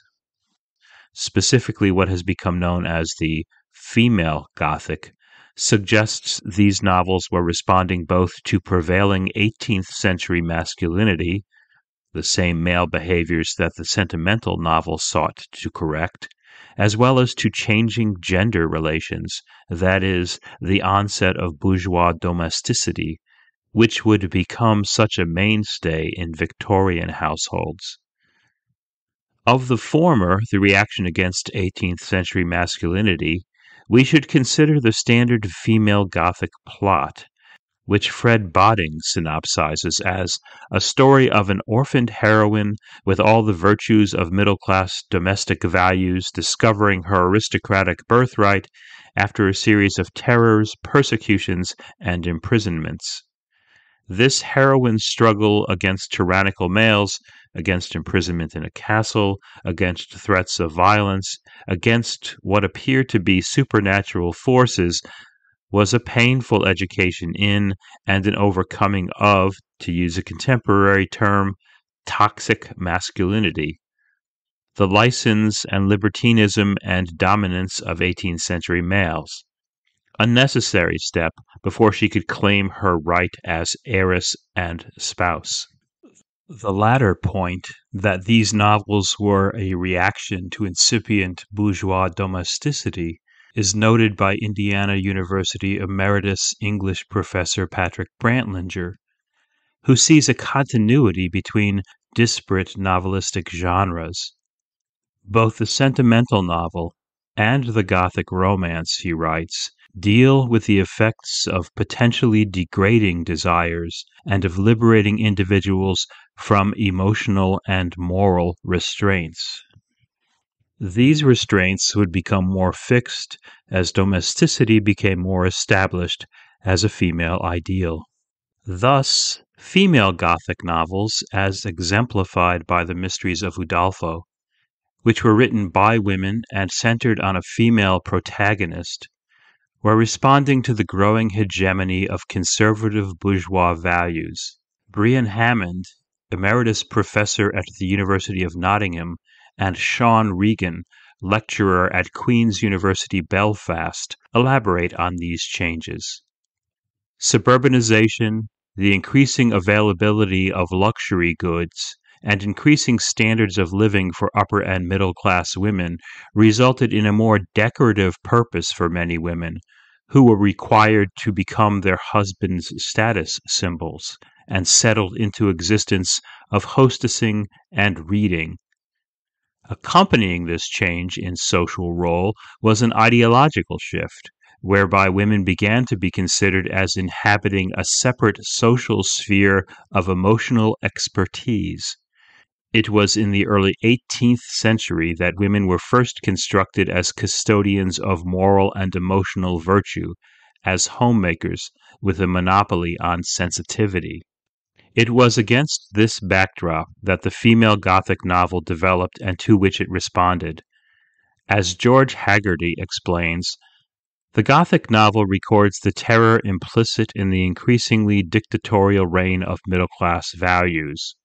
specifically what has become known as the female Gothic, suggests these novels were responding both to prevailing eighteenth century masculinity, the same male behaviors that the sentimental novel sought to correct, as well as to changing gender relations, that is, the onset of bourgeois domesticity, which would become such a mainstay in Victorian households. Of the former, the reaction against eighteenth century masculinity, we should consider the standard female Gothic plot, which Fred Bodding synopsizes as a story of an orphaned heroine with all the virtues of middle-class domestic values discovering her aristocratic birthright after a series of terrors, persecutions, and imprisonments. This heroine's struggle against tyrannical males, against imprisonment in a castle, against threats of violence, against what appear to be supernatural forces, was a painful education in and an overcoming of, to use a contemporary term, toxic masculinity. The license and libertinism and dominance of eighteenth century males. A necessary step before she could claim her right as heiress and spouse. The latter point, that these novels were a reaction to incipient bourgeois domesticity, is noted by Indiana University Emeritus English Professor Patrick Brantlinger, who sees a continuity between disparate novelistic genres. Both the sentimental novel and the Gothic romance, he writes, deal with the effects of potentially degrading desires and of liberating individuals from emotional and moral restraints. These restraints would become more fixed as domesticity became more established as a female ideal. Thus, female Gothic novels, as exemplified by the Mysteries of Udolpho, which were written by women and centered on a female protagonist, were responding to the growing hegemony of conservative bourgeois values. Brian Hammond, emeritus professor at the University of Nottingham, and Sean Regan, lecturer at Queen's University Belfast, elaborate on these changes. Suburbanization, the increasing availability of luxury goods, and increasing standards of living for upper and middle-class women resulted in a more decorative purpose for many women, who were required to become their husbands' status symbols, and settled into existence of hostessing and reading. Accompanying this change in social role was an ideological shift, whereby women began to be considered as inhabiting a separate social sphere of emotional expertise. It was in the early eighteenth century that women were first constructed as custodians of moral and emotional virtue, as homemakers with a monopoly on sensitivity. It was against this backdrop that the female Gothic novel developed and to which it responded. As George Haggerty explains, the Gothic novel records the terror implicit in the increasingly dictatorial reign of middle-class values,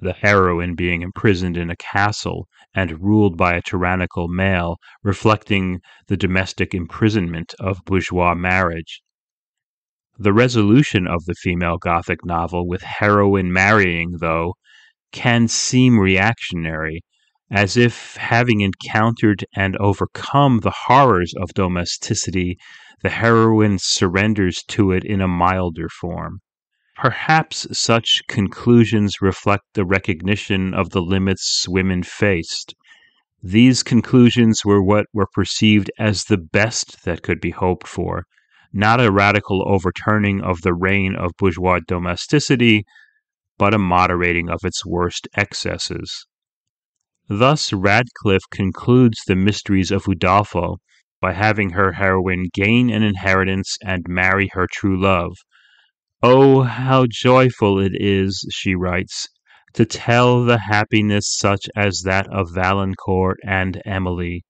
the heroine being imprisoned in a castle and ruled by a tyrannical male, reflecting the domestic imprisonment of bourgeois marriage. The resolution of the female Gothic novel with heroine marrying, though, can seem reactionary, as if, having encountered and overcome the horrors of domesticity, the heroine surrenders to it in a milder form. Perhaps such conclusions reflect the recognition of the limits women faced. These conclusions were what were perceived as the best that could be hoped for, not a radical overturning of the reign of bourgeois domesticity, but a moderating of its worst excesses. Thus Radcliffe concludes the mysteries of Udolpho by having her heroine gain an inheritance and marry her true love. "Oh, how joyful it is," she writes, "to tell the happiness such as that of Valancourt and Emily,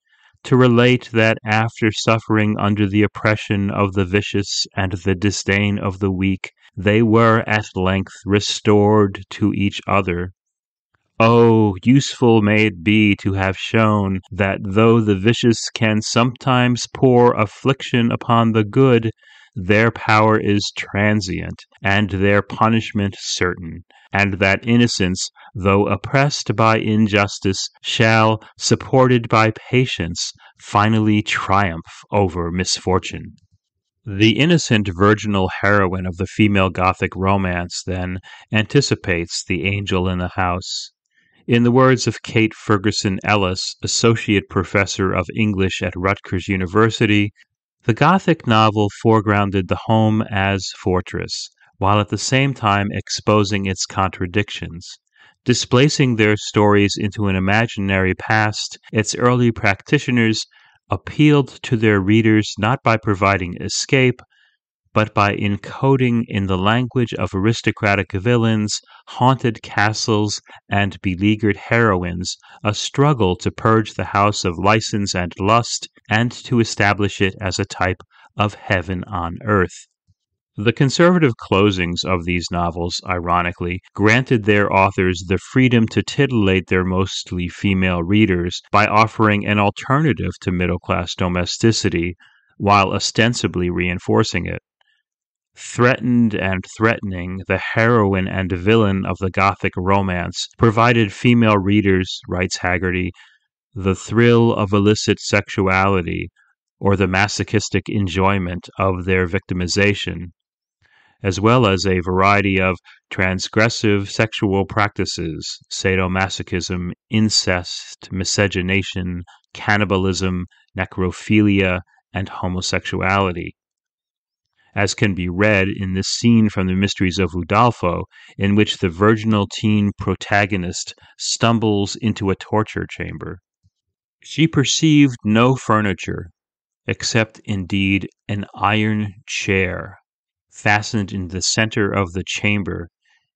to relate that after suffering under the oppression of the vicious and the disdain of the weak, they were at length restored to each other. Oh, useful may it be to have shown that though the vicious can sometimes pour affliction upon the good, their power is transient, and their punishment certain, and that innocence, though oppressed by injustice, shall, supported by patience, finally triumph over misfortune." The innocent virginal heroine of the female Gothic romance, then, anticipates the angel in the house. In the words of Kate Ferguson Ellis, associate professor of English at Rutgers University, the Gothic novel foregrounded the home as fortress, while at the same time exposing its contradictions. Displacing their stories into an imaginary past, its early practitioners appealed to their readers not by providing escape, but by encoding in the language of aristocratic villains, haunted castles, and beleaguered heroines, a struggle to purge the house of license and lust, and to establish it as a type of heaven on earth. The conservative closings of these novels, ironically, granted their authors the freedom to titillate their mostly female readers by offering an alternative to middle-class domesticity, while ostensibly reinforcing it. Threatened and threatening, the heroine and villain of the Gothic romance provided female readers, writes Haggerty, the thrill of illicit sexuality or the masochistic enjoyment of their victimization, as well as a variety of transgressive sexual practices, sadomasochism, incest, miscegenation, cannibalism, necrophilia, and homosexuality, as can be read in this scene from the Mysteries of Udolpho, in which the virginal teen protagonist stumbles into a torture chamber. She perceived no furniture, except, indeed, an iron chair, fastened in the center of the chamber,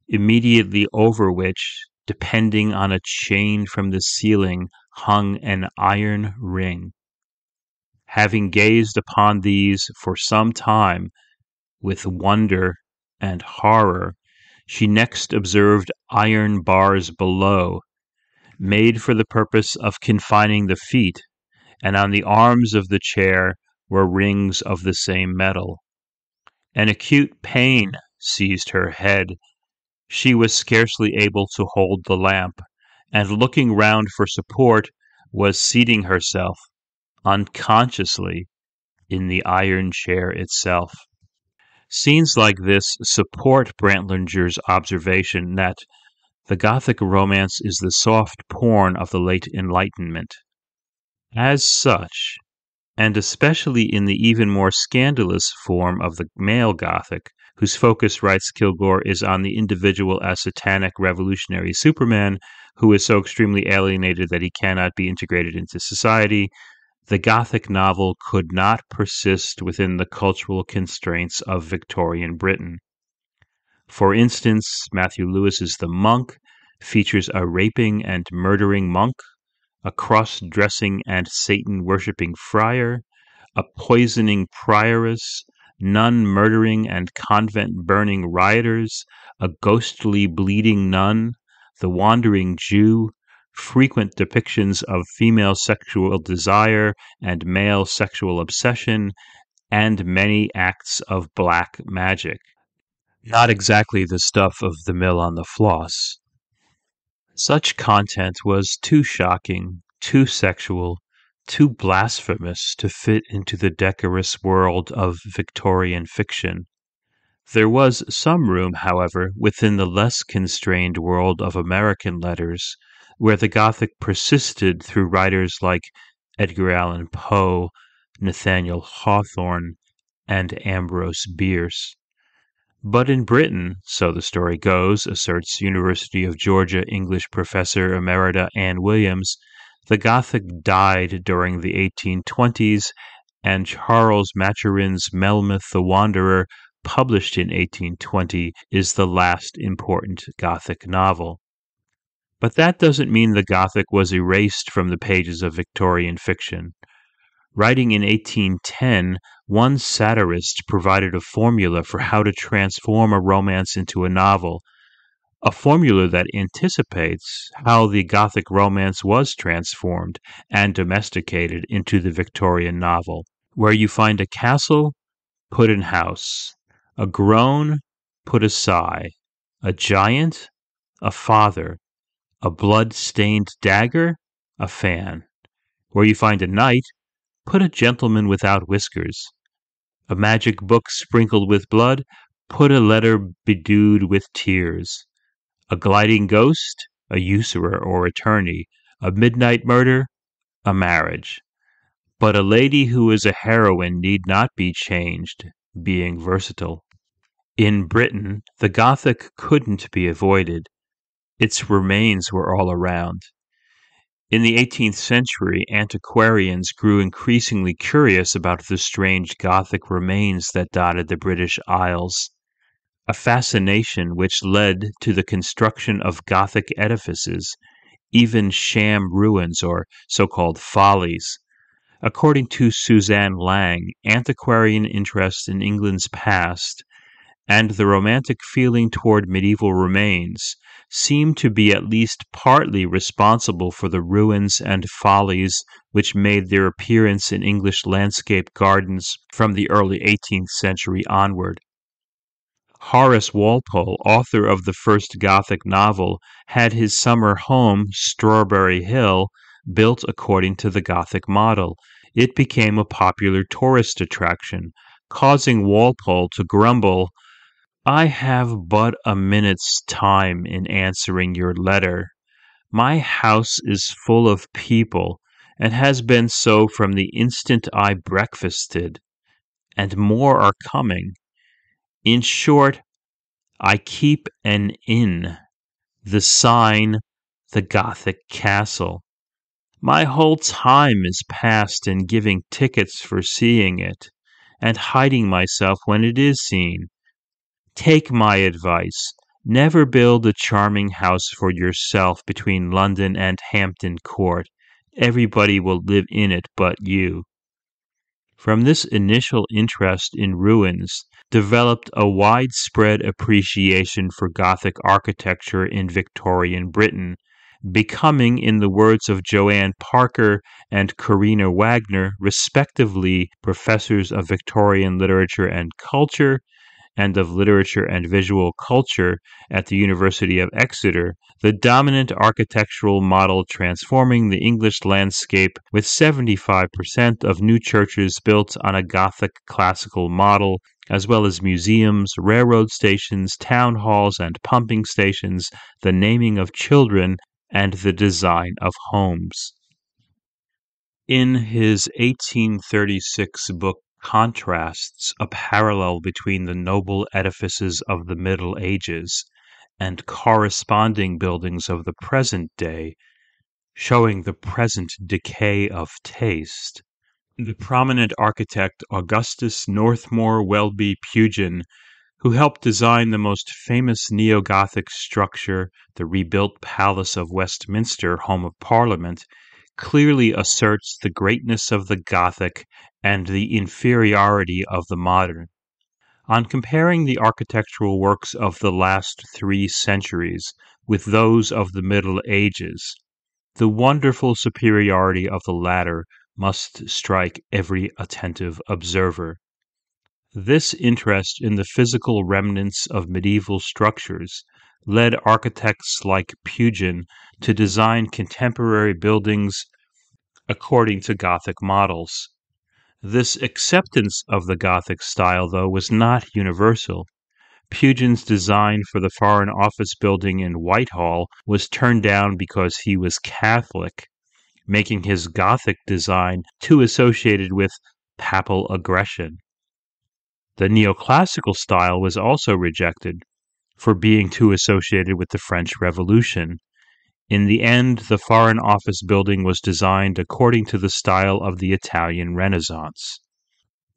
immediately over which, depending on a chain from the ceiling, hung an iron ring. Having gazed upon these for some time with wonder and horror, she next observed iron bars below, made for the purpose of confining the feet, and on the arms of the chair were rings of the same metal. An acute pain seized her head. She was scarcely able to hold the lamp, and looking round for support, was seating herself unconsciously in the iron chair itself. Scenes like this support Brantlinger's observation that the Gothic romance is the soft porn of the late Enlightenment. As such, and especially in the even more scandalous form of the male Gothic, whose focus, writes Kilgore, is on the individual as satanic revolutionary Superman, who is so extremely alienated that he cannot be integrated into society, the Gothic novel could not persist within the cultural constraints of Victorian Britain. For instance, Matthew Lewis's The Monk features a raping and murdering monk, a cross-dressing and Satan-worshipping friar, a poisoning prioress, nun-murdering and convent-burning rioters, a ghostly bleeding nun, the wandering Jew, frequent depictions of female sexual desire and male sexual obsession, and many acts of black magic. Not exactly the stuff of the mill on the floss. Such content was too shocking, too sexual, too blasphemous to fit into the decorous world of Victorian fiction. There was some room, however, within the less constrained world of American letters, where the Gothic persisted through writers like Edgar Allan Poe, Nathaniel Hawthorne, and Ambrose Bierce. But in Britain, so the story goes, asserts University of Georgia English professor emerita Anne Williams, the Gothic died during the eighteen twenties, and Charles Maturin's Melmoth the Wanderer, published in eighteen twenty, is the last important Gothic novel. But that doesn't mean the Gothic was erased from the pages of Victorian fiction. Writing in eighteen ten, one satirist provided a formula for how to transform a romance into a novel, a formula that anticipates how the Gothic romance was transformed and domesticated into the Victorian novel, where you find a castle, put in house, a groan, put a sigh, a giant, a father, a blood-stained dagger, a fan. Where you find a knight, put a gentleman without whiskers. A magic book sprinkled with blood, put a letter bedewed with tears. A gliding ghost, a usurer or attorney. A midnight murder, a marriage. But a lady who is a heroine need not be changed, being versatile. In Britain, the Gothic couldn't be avoided. Its remains were all around. In the eighteenth century, antiquarians grew increasingly curious about the strange Gothic remains that dotted the British Isles, a fascination which led to the construction of Gothic edifices, even sham ruins or so-called follies. According to Suzanne Lang, antiquarian interest in England's past and the romantic feeling toward medieval remains seem to be at least partly responsible for the ruins and follies which made their appearance in English landscape gardens from the early eighteenth century onward. Horace Walpole, author of the first Gothic novel, had his summer home, Strawberry Hill, built according to the Gothic model. It became a popular tourist attraction, causing Walpole to grumble, "I have but a minute's time in answering your letter. My house is full of people, and has been so from the instant I breakfasted, and more are coming. In short, I keep an inn, the sign, the Gothic Castle. My whole time is passed in giving tickets for seeing it, and hiding myself when it is seen. Take my advice. Never build a charming house for yourself between London and Hampton Court. Everybody will live in it but you." From this initial interest in ruins developed a widespread appreciation for Gothic architecture in Victorian Britain, becoming, in the words of Joanne Parker and Corina Wagner, respectively, professors of Victorian literature and culture, and of literature and visual culture at the University of Exeter, the dominant architectural model transforming the English landscape, with seventy-five percent of new churches built on a Gothic classical model, as well as museums, railroad stations, town halls and pumping stations, the naming of children, and the design of homes. In his eighteen thirty-six book Contrasts, a parallel between the noble edifices of the Middle Ages and corresponding buildings of the present day, showing the present decay of taste, the prominent architect Augustus Northmore Welby Pugin, who helped design the most famous neo-Gothic structure, the rebuilt Palace of Westminster, Home of Parliament, clearly asserts the greatness of the Gothic and the inferiority of the modern. On comparing the architectural works of the last three centuries with those of the Middle Ages, the wonderful superiority of the latter must strike every attentive observer. This interest in the physical remnants of medieval structures led architects like Pugin to design contemporary buildings according to Gothic models. This acceptance of the Gothic style, though, was not universal. Pugin's design for the Foreign Office building in Whitehall was turned down because he was Catholic, making his Gothic design too associated with papal aggression. The neoclassical style was also rejected for being too associated with the French Revolution. In the end, the Foreign Office building was designed according to the style of the Italian Renaissance.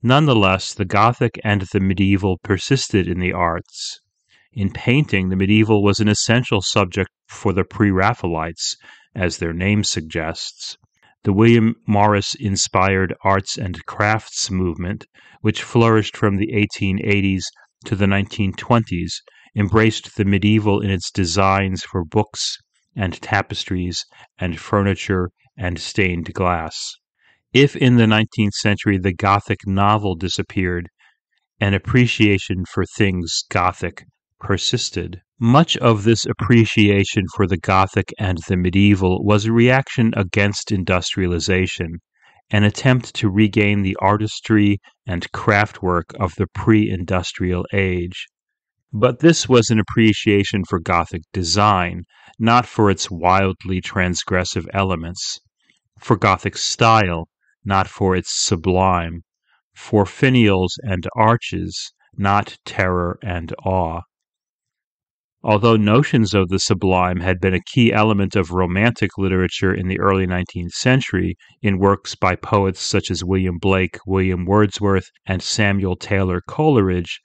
Nonetheless, the Gothic and the medieval persisted in the arts. In painting, the medieval was an essential subject for the Pre-Raphaelites, as their name suggests. The William Morris-inspired arts and crafts movement, which flourished from the eighteen eighties to the nineteen twenties, embraced the medieval in its designs for books and tapestries and furniture and stained glass. If in the nineteenth century the Gothic novel disappeared, an appreciation for things Gothic persisted. Much of this appreciation for the Gothic and the medieval was a reaction against industrialization, an attempt to regain the artistry and craftwork of the pre-industrial age. But this was an appreciation for Gothic design, not for its wildly transgressive elements, for Gothic style, not for its sublime, for finials and arches, not terror and awe. Although notions of the sublime had been a key element of Romantic literature in the early nineteenth century, in works by poets such as William Blake, William Wordsworth, and Samuel Taylor Coleridge,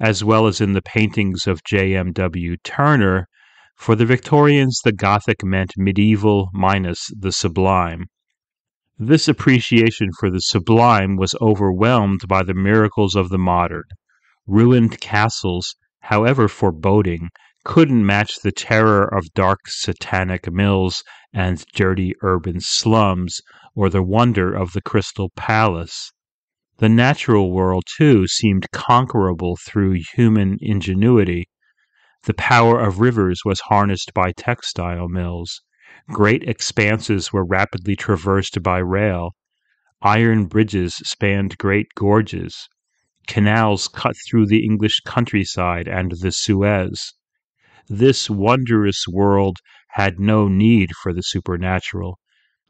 as well as in the paintings of J M W Turner, for the Victorians the Gothic meant medieval minus the sublime. This appreciation for the sublime was overwhelmed by the miracles of the modern. Ruined castles, however foreboding, couldn't match the terror of dark satanic mills and dirty urban slums, or the wonder of the Crystal Palace. The natural world, too, seemed conquerable through human ingenuity. The power of rivers was harnessed by textile mills. Great expanses were rapidly traversed by rail. Iron bridges spanned great gorges. Canals cut through the English countryside and the Suez. This wondrous world had no need for the supernatural.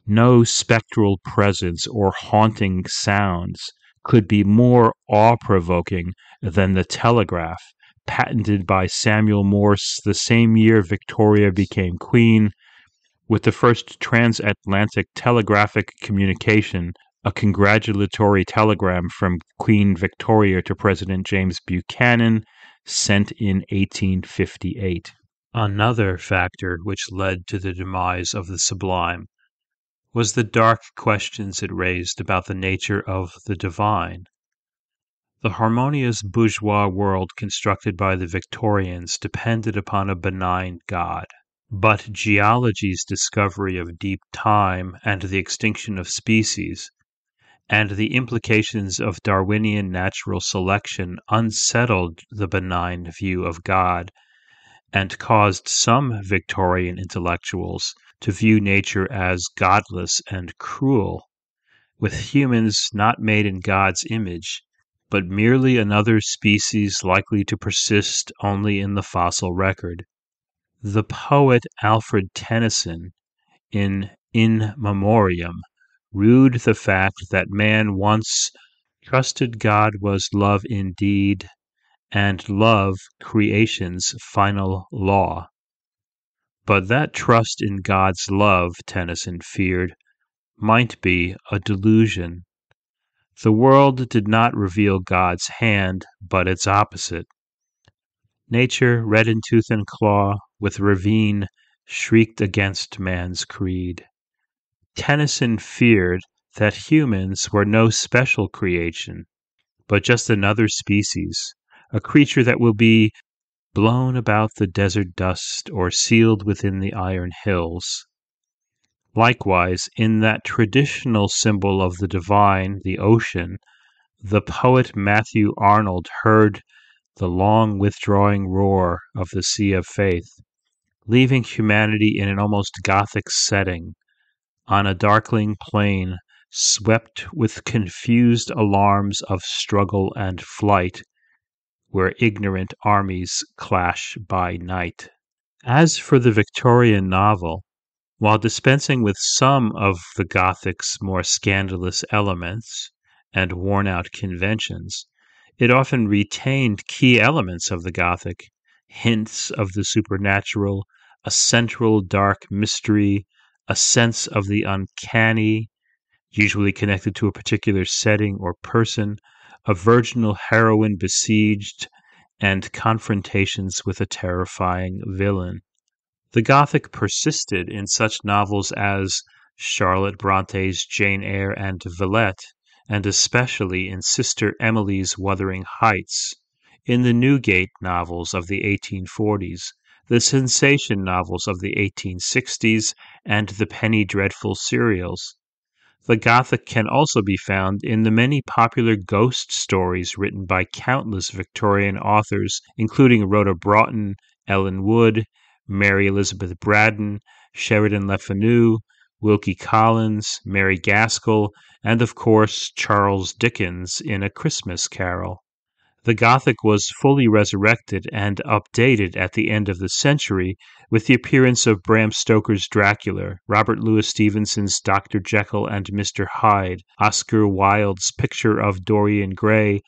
No spectral presence or haunting sounds could be more awe-provoking than the telegraph, patented by Samuel Morse the same year Victoria became queen, with the first transatlantic telegraphic communication, a congratulatory telegram from Queen Victoria to President James Buchanan, sent in eighteen fifty-eight. Another factor which led to the demise of the sublime was the dark questions it raised about the nature of the divine. The harmonious bourgeois world constructed by the Victorians depended upon a benign God. But geology's discovery of deep time and the extinction of species, and the implications of Darwinian natural selection unsettled the benign view of God, and caused some Victorian intellectuals to view nature as godless and cruel, with humans not made in God's image, but merely another species likely to persist only in the fossil record. The poet Alfred Tennyson, in In Memoriam, rued the fact that man once trusted God was love indeed, and love creation's final law. But that trust in God's love, Tennyson feared, might be a delusion. The world did not reveal God's hand, but its opposite. Nature, red in tooth and claw, with ravine, shrieked against man's creed. Tennyson feared that humans were no special creation, but just another species, a creature that will be blown about the desert dust or sealed within the iron hills. Likewise, in that traditional symbol of the divine, the ocean, the poet Matthew Arnold heard the long withdrawing roar of the Sea of Faith, leaving humanity in an almost Gothic setting, on a darkling plain swept with confused alarms of struggle and flight, where ignorant armies clash by night. As for the Victorian novel, while dispensing with some of the Gothic's more scandalous elements and worn-out conventions, it often retained key elements of the Gothic, hints of the supernatural, a central dark mystery, a sense of the uncanny, usually connected to a particular setting or person, a virginal heroine besieged, and confrontations with a terrifying villain. The Gothic persisted in such novels as Charlotte Bronte's Jane Eyre and Villette, and especially in Sister Emily's Wuthering Heights. In the Newgate novels of the eighteen forties, the sensation novels of the eighteen sixties, and the penny dreadful serials. The Gothic can also be found in the many popular ghost stories written by countless Victorian authors, including Rhoda Broughton, Ellen Wood, Mary Elizabeth Braddon, Sheridan Le Fanu, Wilkie Collins, Mary Gaskell, and of course Charles Dickens in A Christmas Carol. The Gothic was fully resurrected and updated at the end of the century with the appearance of Bram Stoker's Dracula, Robert Louis Stevenson's Doctor Jekyll and Mister Hyde, Oscar Wilde's Picture of Dorian Gray,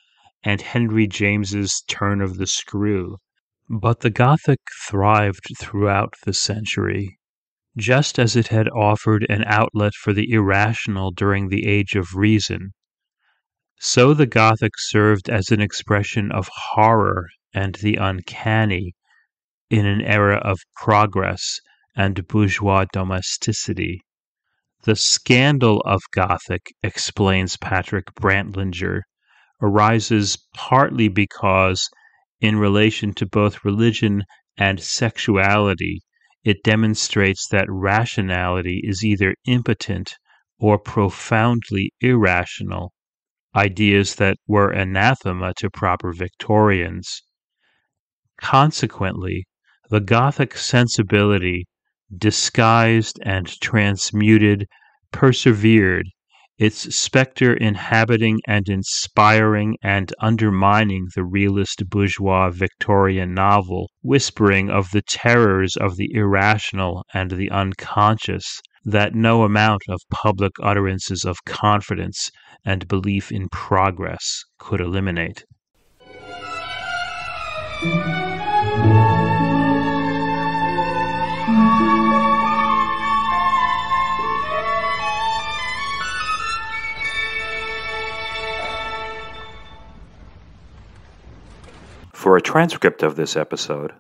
and Henry James's Turn of the Screw. But the Gothic thrived throughout the century. Just as it had offered an outlet for the irrational during the Age of Reason, so the Gothic served as an expression of horror and the uncanny in an era of progress and bourgeois domesticity. The scandal of Gothic, explains Patrick Brantlinger, arises partly because, in relation to both religion and sexuality, it demonstrates that rationality is either impotent or profoundly irrational, ideas that were anathema to proper Victorians. Consequently, the Gothic sensibility, disguised and transmuted, persevered, its spectre inhabiting and inspiring and undermining the realist bourgeois Victorian novel, whispering of the terrors of the irrational and the unconscious that no amount of public utterances of confidence and belief in progress could eliminate. For a transcript of this episode,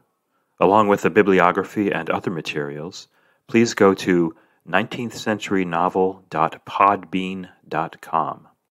along with the bibliography and other materials, please go to nineteenth century novel dot podbean dot com.